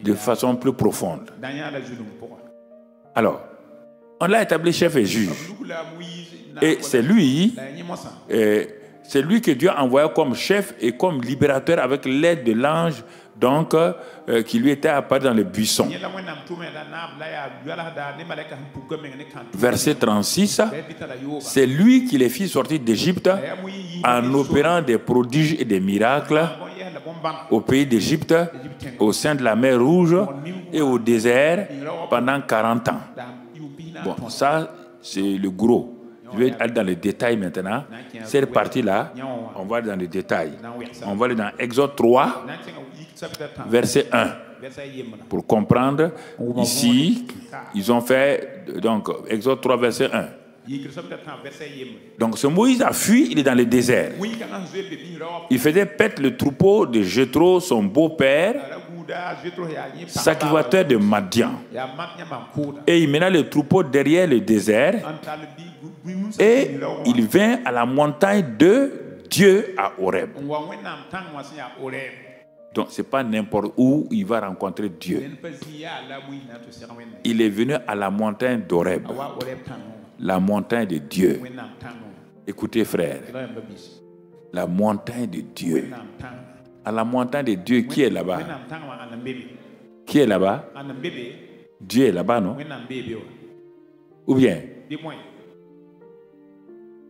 de façon plus profonde. Alors, on l'a établi chef et juge. Et c'est lui, c'est lui que Dieu a envoyé comme chef et comme libérateur avec l'aide de l'ange, donc, euh, qui lui était apparu dans le buisson. Verset trente-six, c'est lui qui les fit sortir d'Égypte en opérant des prodiges et des miracles au pays d'Égypte, au sein de la mer Rouge et au désert pendant quarante ans. Bon, ça, c'est le gros. Je vais aller dans le détail maintenant. Cette partie-là, on va aller dans le détail. On va aller dans Exode trois, verset un. Pour comprendre, ici, ils ont fait, donc, Exode trois, verset un. Donc, ce Moïse a fui, il est dans le désert. Il faisait paître le troupeau de Jéthro, son beau-père, sacrificateur de Madian. Et il mena le troupeau derrière le désert. Et il vint à la montagne de Dieu à Oreb. Donc, ce n'est pas n'importe où il va rencontrer Dieu. Il est venu à la montagne d'Oreb. La montagne de Dieu. Écoutez, frère. La montagne de Dieu. À la montagne de Dieu, qui est là-bas? Qui est là-bas? Dieu est là-bas, non? Ou bien?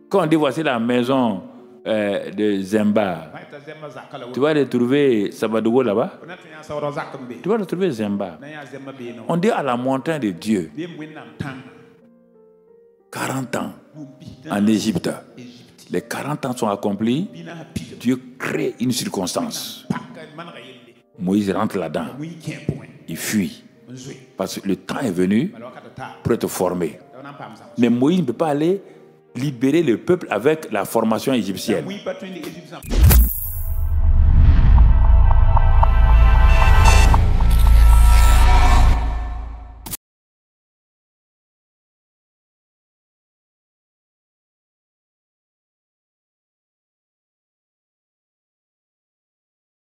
Quand on dit voici la maison euh, de Zemba, tu vas retrouver Sabadougou là-bas. Tu vas retrouver Zemba. On dit à la montagne de Dieu. quarante ans en Égypte. Les quarante ans sont accomplis. Dieu crée une circonstance. Moïse rentre là-dedans. Il fuit. Parce que le temps est venu pour être formé. Mais Moïse ne peut pas aller libérer le peuple avec la formation égyptienne.